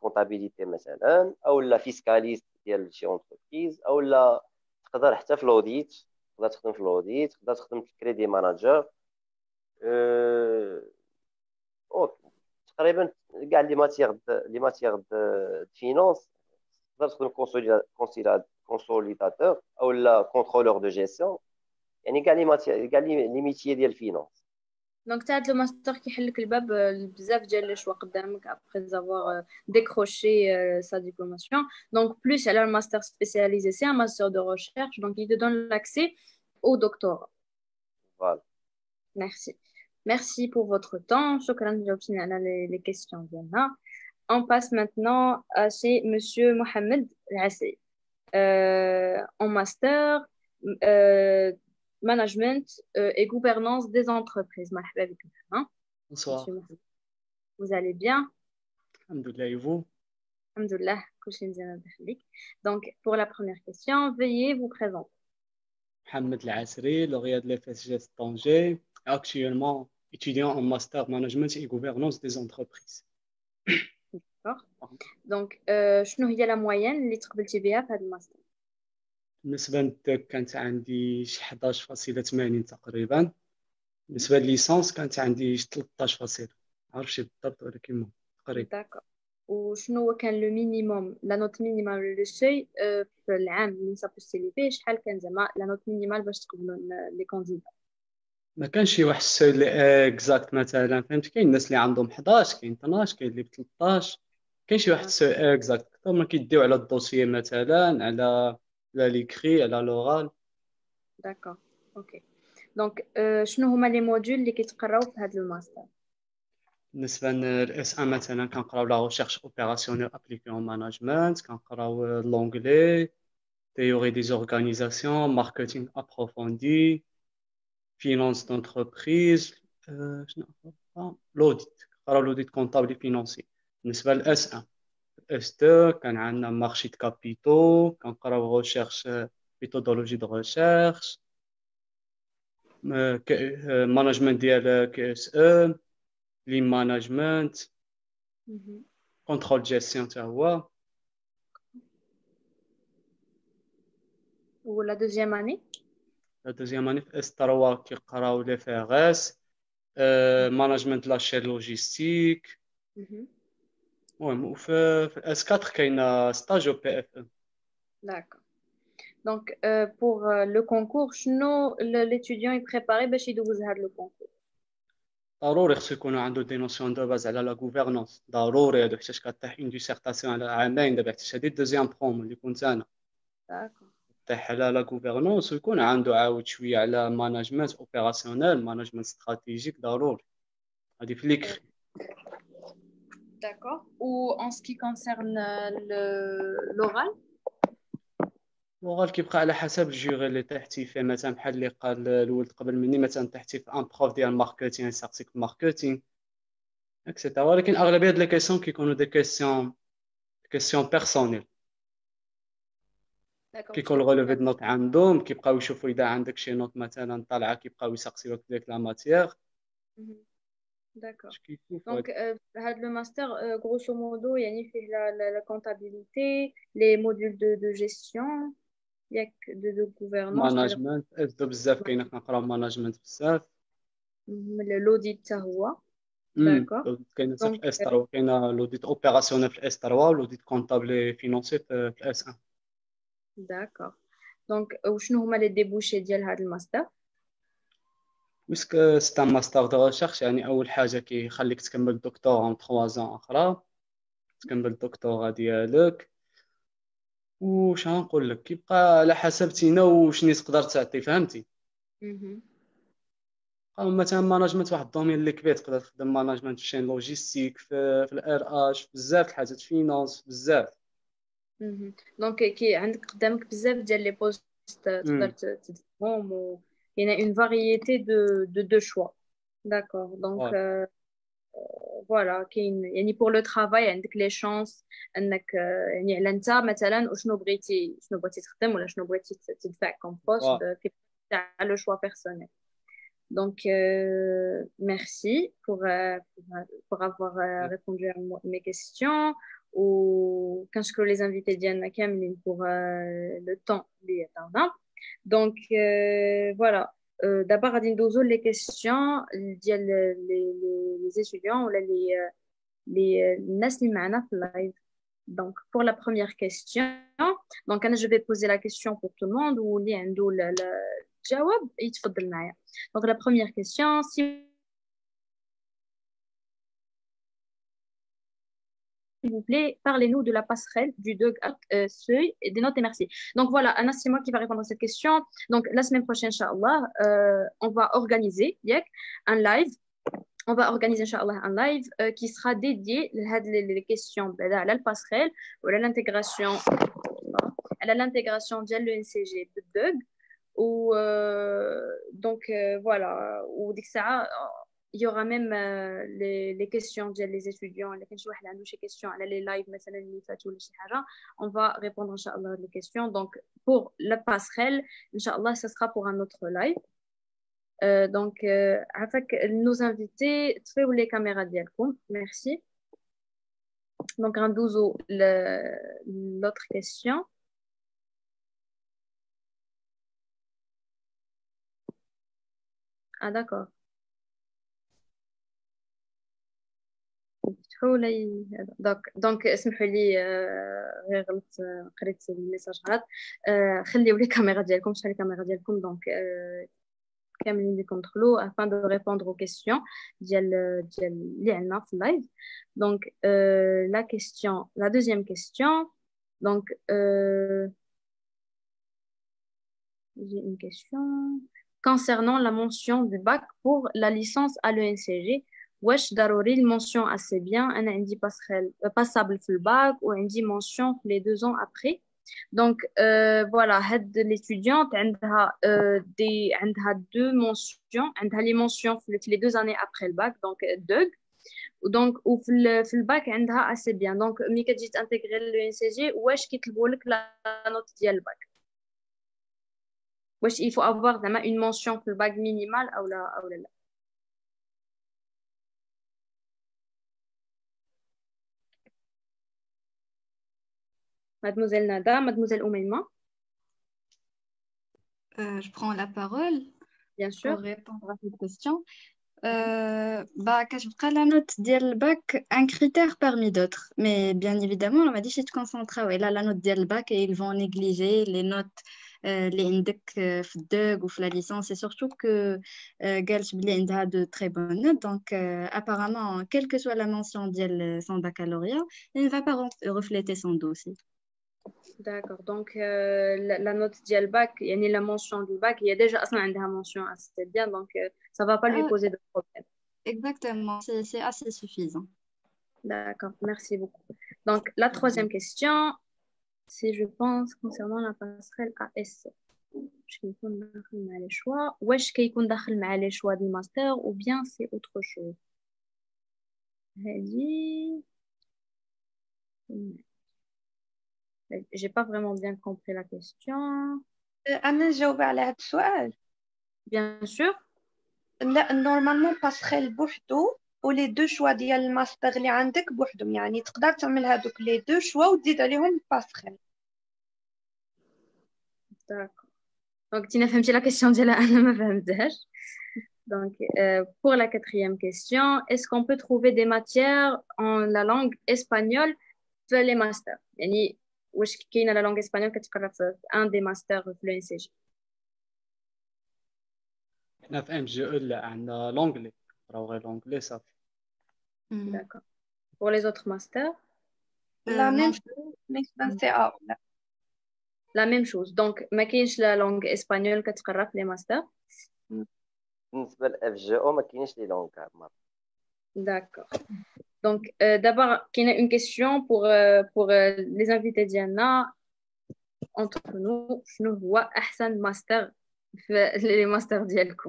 كونطابيليتي مثلا، او لا فيسكاليست ديال شي اونتربريز، او لا تقدر حتى في لوديت، تقدر تخدم في لوديت، تقدر تخدم في كريدي ماناجر. تقريبا كاع لي ماتيير د فينونس تقدر تخدم كونسوليداتور او لا كونترولور دو جيستيون، يعني كاع لي ماتيير كاع لي ميتيي ديال فينونس. دونك حتى هاد لو ماستر كيحل لك الباب بزاف ديال لي شوا قدامك ابخي زافوار ديكروشي سا ديبلوماسيون. دونك بلوس على الماستر سبيسياليزي سي ان ماستر دو ريشيرش، دونك il te donne l'accès au doctorat. Voilà. Merci. Merci pour votre temps. Shukran les questions. On passe maintenant à chez Monsieur Mohamed Elasri, en master management et gouvernance des entreprises. Bonsoir. Vous allez bien? Alhamdulillah, et vous? Alhamdulillah. Donc, pour la première question, veuillez vous présenter. Mohamed Elasri, lauréat de l'FSJES Tanger, actuellement étudiant en master management et gouvernance des entreprises. D'accord. Donc, je n'ai pas la moyenne, les troubles TBA, pas de master. بالنسبه للدوك كانت عندي شي 11.80 تقريبا. بالنسبه للليسانس كانت عندي 13 عارفش بالضبط ولكن تقريبا. داكو وشنو هو كان لو مينيموم لا نوت مينيمال لو سوي في العام اللي صابوستي لي فيه؟ شحال كان زعما لا نوت مينيمال باش تقبلوا لي كانديدا؟ ما كانش شي واحد السوي اللي اكزاكت مثلا فهمت. كاين الناس اللي عندهم 11 كاين 12 كاين اللي ب 13 كاين شي واحد السوي اكزاكت كثر ما كيديو على الدوسيي مثلا على لا ليكري على لورال. داكور اوكي دونك شنو هما لي موديول اللي كيتقراو في هذا الماستر؟ بالنسبه للاس ام مثلا كنقراو لا ريشيرش اوبيراسيونيل ابليكي اون ماناجمنت، كنقراو لونغلي تيوري دي زورغانيزاسيون، ماركتينغ ابروفوندي، فينانس دونتربريز، شنو اخر لوديت قراو لوديت كونطابلي فينانسي. بالنسبه للاس ام اس 2 كان عندنا مارشي د كابيتو، كنقراو ريشيرش ميثودولوجي دو ريشيرش، ماناجمنت ديال كي اس اي لي ماناجمنت، كنترول جيستيون تا هو. ولا دوزيام اني في اس 3 كيقراو لي في ار اس ماناجمنت لا شين لوجيستيك. المهم وفي الاس 4 كاين ستاج او بي اف ام. داكور دونك بور لو كونكور شنو ليتيديون يبريباري باش يدوز هذا لو كونكور؟ ضروري خصو يكونوا عنده دي نوسيون دو باز على لا غوفيرنونس ضروري، هذا حيتاش كطيح اون ديسيرتاسيون على عامين دابا حيتاش هذه دوزيام بروم اللي كنت انا. داكور طيح على لا غوفيرنونس ويكون عنده عاود شويه على ماناجمنت اوبيراسيونيل ماناجمنت استراتيجيك ضروري هذه في ليكري. D'accord. Ou en ce qui concerne l'oral? L'oral كيبقى على حسب الجوري اللي تحتي فيه. مثلا بحال اللي قال الولد قبل مني، مثلا تحتي في ان بروف ديال ماركتينغ سارتيك ماركتينغ اكسيتيرا، ولكن اغلبيه ديال لي كيسيون كيكونوا دي كيسيون بيرسونيل. داكور كيكون الغولوفي دو نوت عندهم، كيبقاو يشوفوا اذا عندك شي نوت مثلا طالعه كيبقاو يسقسيوك ديك لا ماتيير. D'accord. Donc, le master, grosso modo, il y a la comptabilité, les modules de gestion, il y a de gouvernance. Management, management, l'audit, d'accord. L'audit opérationnel, l'audit comptable et financier, S1. D'accord. Donc, où sont les débouchés de ce master? باسكو ستا ماستر دو ريشيرش، يعني اول حاجه كيخليك تكمل دكتوراه اون 3 ans اخرى، تكمل الدكتوراه ديالك. وش غنقول لك كيبقى على حسب تينا وشني تقدر تعطي فهمتي. مثلا ماناجمنت واحد الدومين اللي كبير، تقدر تخدم ماناجمنت في شين لوجيستيك في الار اش بزاف الحاجات، فينانس بزاف. دونك كي عندك قدامك بزاف ديال لي بوست تقدر تديرهم. Il y a une variété de choix. D'accord. Donc, ouais. Voilà. Pour le travail, il y a les chances. Le choix personnel. Donc, merci pour avoir répondu à mes questions. Ou quand je les invités Diana Kamlin pour le temps des attendants. Donc, voilà. D'abord, les questions les étudiants ou les live. Donc, pour la première question, donc, je vais poser la question pour tout le monde ou le Donc, la première question, si s'il vous plaît, parlez-nous de la passerelle du DEUG et des notes et merci. Donc voilà, Anna, c'est moi qui va répondre à cette question. Donc la semaine prochaine, Inch'Allah, on va organiser un live. On va organiser, Inch'Allah, un live qui sera dédié à les questions de la passerelle ou à l'intégration de l'ENCG de DEUG. Donc voilà, ou dès que ça... Il y aura même les questions des étudiants. Les lives, on va répondre, Inch'Allah, les questions. Donc, pour la passerelle, Inch'Allah, ce sera pour un autre live. Donc, avec nos invités, trouvez les caméras d'Yalkoum. Merci. Donc, un douzo, l'autre question. Ah, d'accord. Donc, اسمحوا لي غير غلطت قريت الميساج غلط. خليوا لي الكاميرا ديالكم شحال الكاميرا ديالكم دونك كاملين لي كنتخلوا afin de répondre aux questions ديال اللي عندنا في اللايف. Donc la question, la deuxième question. Donc j'ai une question concernant la mention du bac pour la licence à l'ENCG. واش ضروري المونسيون assez bien انا عندي passable في الباك وعندي mention les 2 ans après. Donc voilà, هاد l'étudiante عندها عندها 2 mentions, عندها les mentions في les 2 années après le bac, donc DEUG, donc ou في الباك عندها assez bien. Donc ملي كتجي تانتيغري l'ENCG واش كيطلبوا لك لا نوت ديال الباك؟ واش il faut avoir زعما une mention في الباك minimale او لا لا؟ Mademoiselle Nada, mademoiselle Oumaima. Je prends la parole. Bien sûr. Pour répondre à cette question. La note dial bac, un critère parmi d'autres. Mais bien évidemment, on m'a dit si tu te concentres, ouais, là, la note dial bac, et ils vont négliger les notes, les indices FDEUG ou la licence. Et surtout que Galch Blind a de très bonnes notes. Donc, apparemment, quelle que soit la mention dial son baccalauréat, il ne va pas refléter son dossier. D'accord, donc la note du bac, il y a la mention du bac, il y a déjà une mention assez bien, donc ça ne va pas lui poser de problème. Exactement, c'est assez suffisant. D'accord, merci beaucoup. Donc la troisième question, c'est je pense concernant la passerelle AS. Je vais vous donner les choix. Est-ce qu'il y a les choix du master ou bien c'est autre chose? J'ai pas vraiment bien compris la question. Anna, j'ai ouvert la question. Bien sûr. Normalement, passerelle bouhdou ou les 2 choix ديال الماستر اللي عندك بوحدهم يعني تقدر تعمل هذوك les 2 choix وتزيد عليهم passerelle. D'accord. Donc, tu n'as pas compris la question de la Anna, ma femme d'âge. Donc, pour la 4e question, est-ce qu'on peut trouver des matières en la langue espagnole pour les masters? يعني واش كاينه لا لونغ اسبانيول كتقرا في ان دي ماستر في لو ان سي جي؟ حنا في ام جي او لا عندنا لونغلي كنقراو غير لونغلي صافي. داكور. بور لي زوتر ماستر لا ميم شوز بالنسبه سي او لا لا ميم شوز. دونك ما كاينش لا لونغ اسبانيول كتقرا في لي ماستر. بالنسبه للاف جي او ما كاينش لي لونغ مار. داكور. Donc, d'abord, il y a une question pour les invités Diana. Entre nous, je nous vois Ahsan Master, les Masters d'Yelko.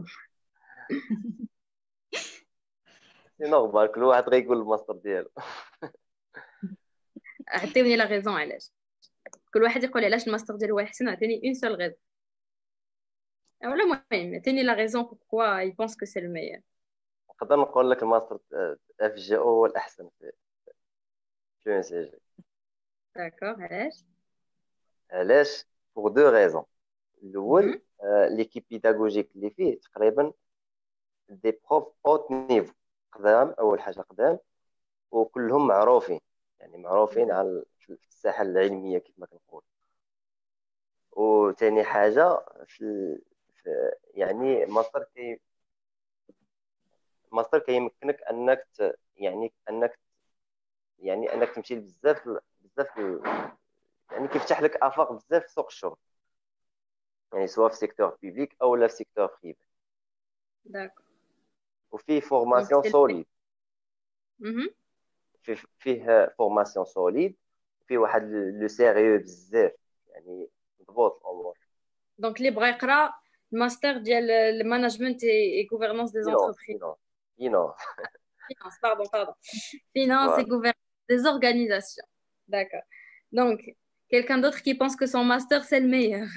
C'est normal, que l'on a très cool le Master d'Yelko. Attendez la raison, elle est. Que l'on a dit qu'on a lâché le Master d'Yelko, Ahsan a tenu une seule raison. Voilà, moi-même, tenez la raison pourquoi il pense que c'est le meilleur. نقدر نقول لك الماستر اف جي او هو الاحسن في ان سي جي. داكور. علاش؟ بوغ دو ريزون. الاول ليكيب بيداغوجيك اللي فيه تقريبا دي بروف اوت نيفو قدام، اول حاجه قدام، وكلهم معروفين يعني معروفين على الساحه العلميه كيف ما كنقول. وثاني حاجه يعني ماستر الماستر كيمكنك انك انك تمشي بزاف يعني كيفتح لك افاق بزاف سوق الشغل يعني سواء في سيكتور بوبليك او لا في سيكتور بريفي. داكور. وفيه فورماسيون سوليد. فيه فورماسيون سوليد وفيه واحد لو سيريو بزاف يعني مضبوط الامور. دونك اللي بغى يقرا الماستر ديال المانجمنت اي غوفرنونس دي زونتربريز. Finance et gouvernance des organisations. D'accord. Donc, quelqu'un d'autre qui pense que son master, c'est le meilleur.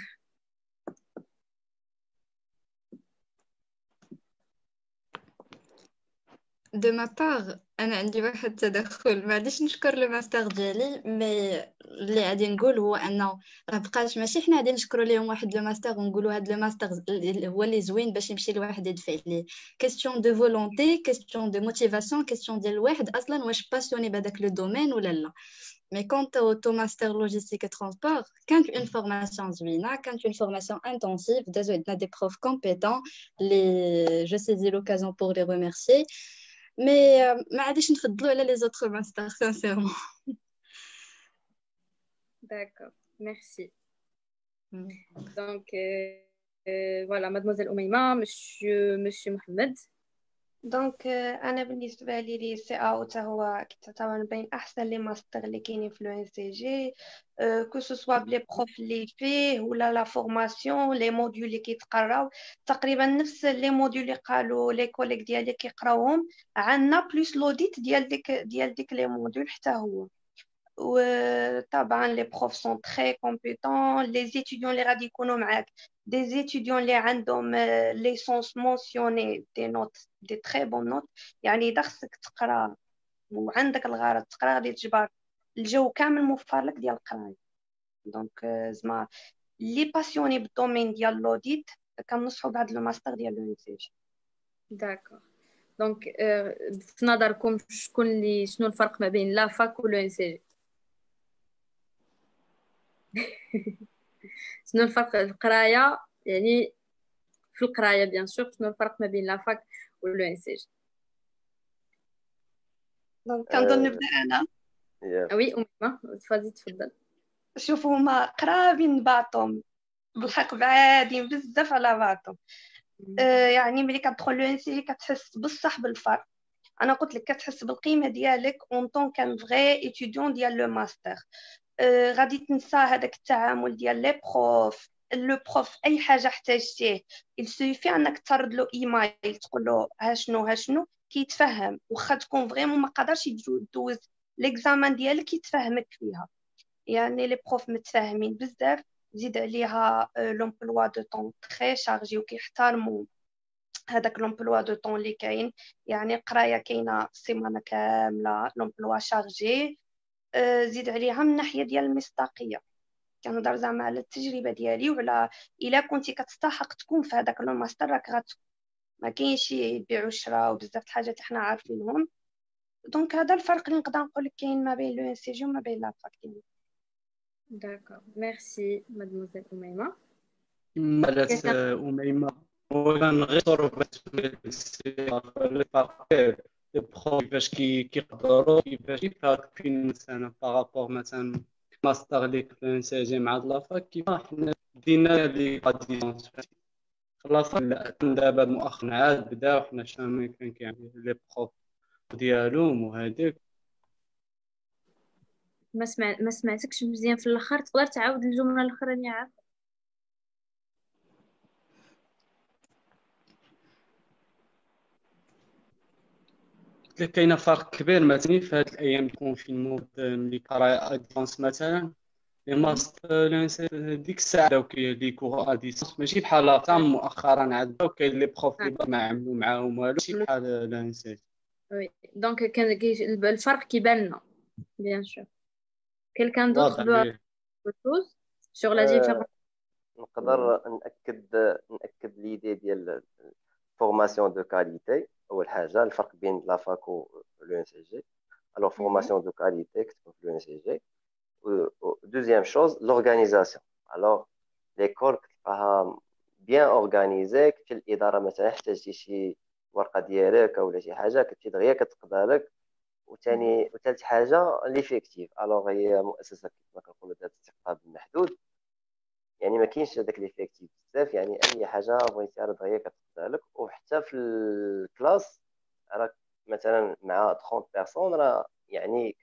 de ma part, أنا عندي واحد تدخل. ما عادش نشكر الماستر ديالي، مي اللي غادي نقول هو أنه راه بقاش ماشي حنا غادي نشكروا ليهم واحد الماستر ونقولوا هذا الماستر هو اللي زوين باش يمشي لواحد يدفع ليه. كيستيون دو فولونتي، كيستيون دو موتيفاسيون، كيستيون ديال الواحد أصلا واش باسيوني بهذاك لو دومين ولا لا. Mais quant au master logistique et transport, quand une formation Zwina, quand une formation intensive, des profs compétents, je saisis l'occasion pour les remercier. Mais je ne fais pas les autres masters, sincèrement. D'accord, merci. Donc, voilà, mademoiselle Oumaima, monsieur Mohamed. دونك انا بالنسبه لي لي سي او حتى هو كيتعتبر بين احسن لي ماستر اللي كاينين في لو ان سي جي كو سو سوا بلي بروف لي فيه ولا لا فورماسيون لي موديول اللي كيتقراو تقريبا نفس لي موديول اللي قالوا لي كوليك ديالي كيقراوهم عندنا بلس لوديت ديال ديك لي موديول حتى هو طبعا لي بروف سون تري كومبيتون لي زيتيديون اللي غادي يكونوا معاك des étudiants les عندهم les sens mentionnés des notes des très bonnes notes يعني إذا خصك تقرا وعندك الغرض تقرا غادي تجبر الجو كامل موفر لك ديال القرايه دونك زعما لي باسيوني بالدومين ديال لوديت كنصحوا بهذا الماستر ديال لو نتيج داكور دونك في نظركم شكون اللي شنو الفرق ما بين لا فاك و لو نتيج شنو الفرق القرايه يعني في القرايه بيان سور شنو الفرق ما بين لافاك واللو ان سي جي دونك كنظن نبدا انا وي اميمه تفضلي تفضل شوفوا هما قرابين بعضهم بالحق بعادين بزاف على بعضهم يعني ملي كتدخل لو ان سي جي كتحس بصح بالفرق انا قلت لك كتحس بالقيمه ديالك اون طون كان فغي اتيديون ديال لو ماستر غادي تنسى هذاك التعامل ديال لي بروف لو بروف اي حاجه احتاجتيه يكفي انك ترد له ايميل تقول له ها شنو كيتفهم واخا تكون فريمون ما قادرش يدوز ليكزامان ديالك كيتفهمك فيها يعني لي بروف متفاهمين بزاف زيد عليها لومبلوا دو طون تري شارجي وكيحترموا هذاك لومبلوا دو طون اللي كاين يعني قرايه كاينه سيمانه كامله لومبلوا شارجي زيد عليها من ناحيه ديال المصداقيه كنهضر زعما على التجربه ديالي وعلى الا كنتي كتستحق تكون في هذاك لو ماستر راك غتكون ما كاينش بيع وشراء وبزاف د الحاجات حنا عارفينهم دونك هذا الفرق اللي نقدر نقول لك كاين ما بين لو ان سي جي وما بين لا فاك ديالي داكور ميرسي مادموزيل أميمة مالات أميمة وغن غير صرفات البخو كيفاش كيقدروا كيفاش يفارقين مثلا باغابور مثلا ماستر اللي كنساجي مع لافاك كيما حنا دينا لي قاديون لافاك دابا مؤخرا عاد بداو حنا شامي كان كيعملوا لي بروف ديالهم وهذاك ما سمعتكش مزيان في الاخر تقدر تعاود الجمله الاخرانيه عاد كاين فرق كبير مثلا في هاد الايام الكونفينمون ملي قرايه ادفانس مثلا لي ماستر ديك الساعه بداو لي كور ادفانس ماشي بحال تاع مؤخرا عاد بداو كاين لي بروف لي ما عملوا معاهم والو شي بحال لانسيت وي دونك كان الفرق كيبان لنا بيان سور كلكان دوت بوتوز سور لا ديفيرونس نقدر ناكد ليدي ديال فورماسيون دو كاليتي اول حاجه الفرق بين لافاك و لو ان سي جي الو فورماسيون دو كاليتي كتكون في لو ان سي جي دوزيام شوز لورغانيزاسيون الو ليكول كتلقاها بيان اورغانيزي في الاداره مثلا احتاجتي شي ورقه ديالك اولا شي حاجه كنتي دغيا كتقدا لك وثاني وثالث حاجه ليفيكتيف الو هي مؤسسه كما كنقولوا ذات استقطاب محدود يعني ما كاينش هذاك ليفيكتيف بزاف يعني اي حاجه بغيتي راه دغيا كتقدا لك وحتى في الكلاس راك مثلا مع 30 بيرسون راه يعني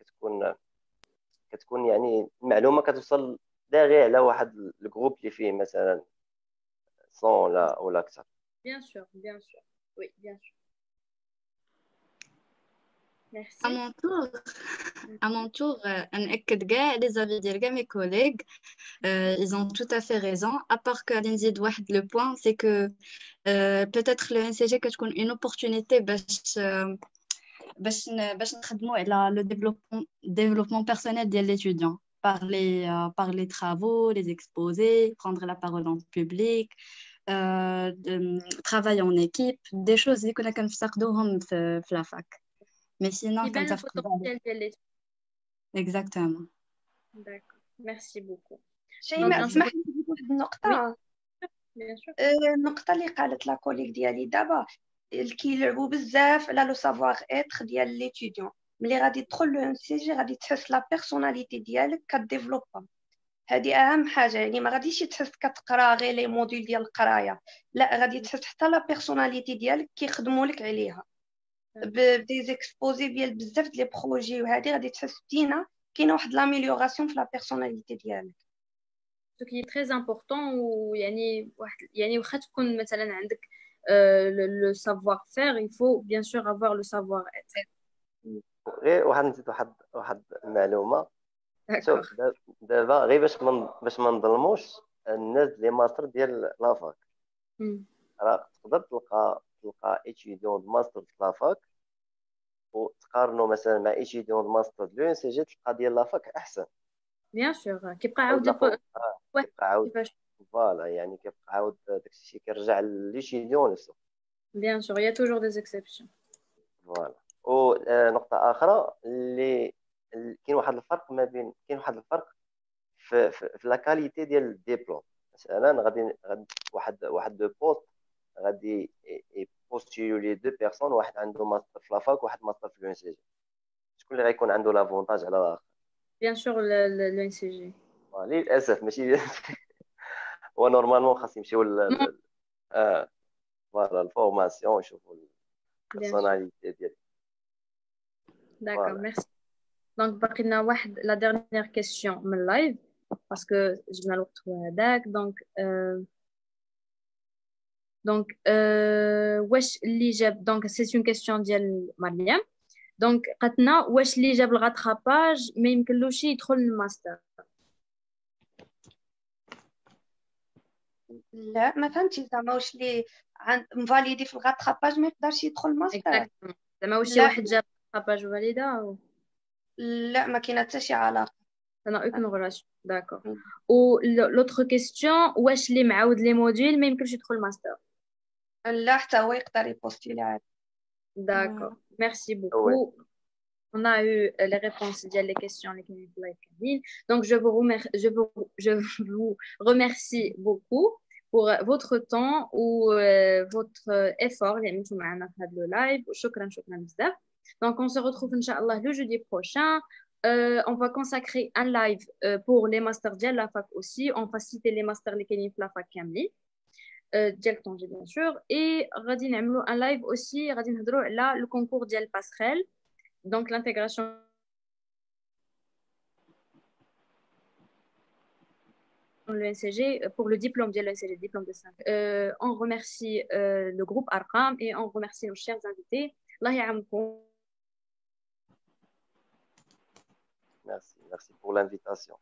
كتكون يعني المعلومه كتوصل داغي على واحد الجروب اللي فيه مثلا 100 ولا اكثر بيان سور وي بيان سور ميرسي À mon tour, n'akked gha les avis de gha mes collègues, ils ont tout à fait raison. À part que l'inzid wahed le point, c'est que peut-être le NCG que tu connais une opportunité, باش نخدموا على le développement personnel ديال l'étudiant par les travaux, les exposés, prendre la parole en public, travailler en équipe, des choses qui qu'on a comme ça dans la fac. Mais sinon, quand ça fait... Exactement. D'accord. Merci beaucoup. Chaïma, je vais bien sûr. النقطة اللي قالت لا كوليك ديالي دابا كيلعبوا بزاف على لو سافوار اتر ديال ليتيديون ملي غادي تدخل لو ان سي جي غادي تحس لا بيرسوناليتي ديالك كديفلوبا. هذه اهم حاجه، يعني ما غاديش تحس كتقرا غير لي موديل ديال القرايه، لا غادي تحس حتى لا بيرسوناليتي ديالك كيخدموا لك عليها بدي زيكسبوزي ديال بزاف ديال لي بروجي، وهذه غادي تحس فينا كاينه واحد لاميليوراسيون في لا بيرسوناليتي ديالك. Ce qui est très important, ou le savoir-faire, il faut bien sûr avoir le savoir-être. Bien sûr, voilà, bien sûr, il y a toujours des exceptions. Voilà. La qualité des diplômes. Deux personnes, master. Bien sûr, le MCG. Normalement, la formation, la personnalité. D'accord, merci. Donc, la dernière question, me live, parce que je vais le retrouver avec. Donc, c'est une question d'Yel Mariam. Donc, maintenant, où est-ce que j'ai le rattrapage, mais il me aussi le master. لا ما فهمتي زعما واش اللي مفاليدي في الغاتراباج ما يقدرش يدخل الماستر زعما واش شي واحد جاب غاتراباج فاليدا لا ما كاينه حتى شي علاقه انا اكون غراش داكور و لوتر كيسيون واش اللي معاود لي موديل ما يمكنش يدخل الماستر لا حتى هو يقدر يبوستيلي عادي داكور ميرسي بوكو. On a eu les réponses des questions. Donc, je vous remercie beaucoup pour votre temps ou votre effort. Donc, on se retrouve, Inch'Allah, le jeudi prochain. On va consacrer un live pour les masters de la fac aussi. On va citer les masters de la fac Kamli. Bien sûr. Et un live aussi, là, le concours de la passerelle. Donc, l'intégration. L'ENCG pour le diplôme de l'ENCG, diplôme de 5. On remercie le groupe Ar9am et on remercie nos chers invités. Merci pour l'invitation.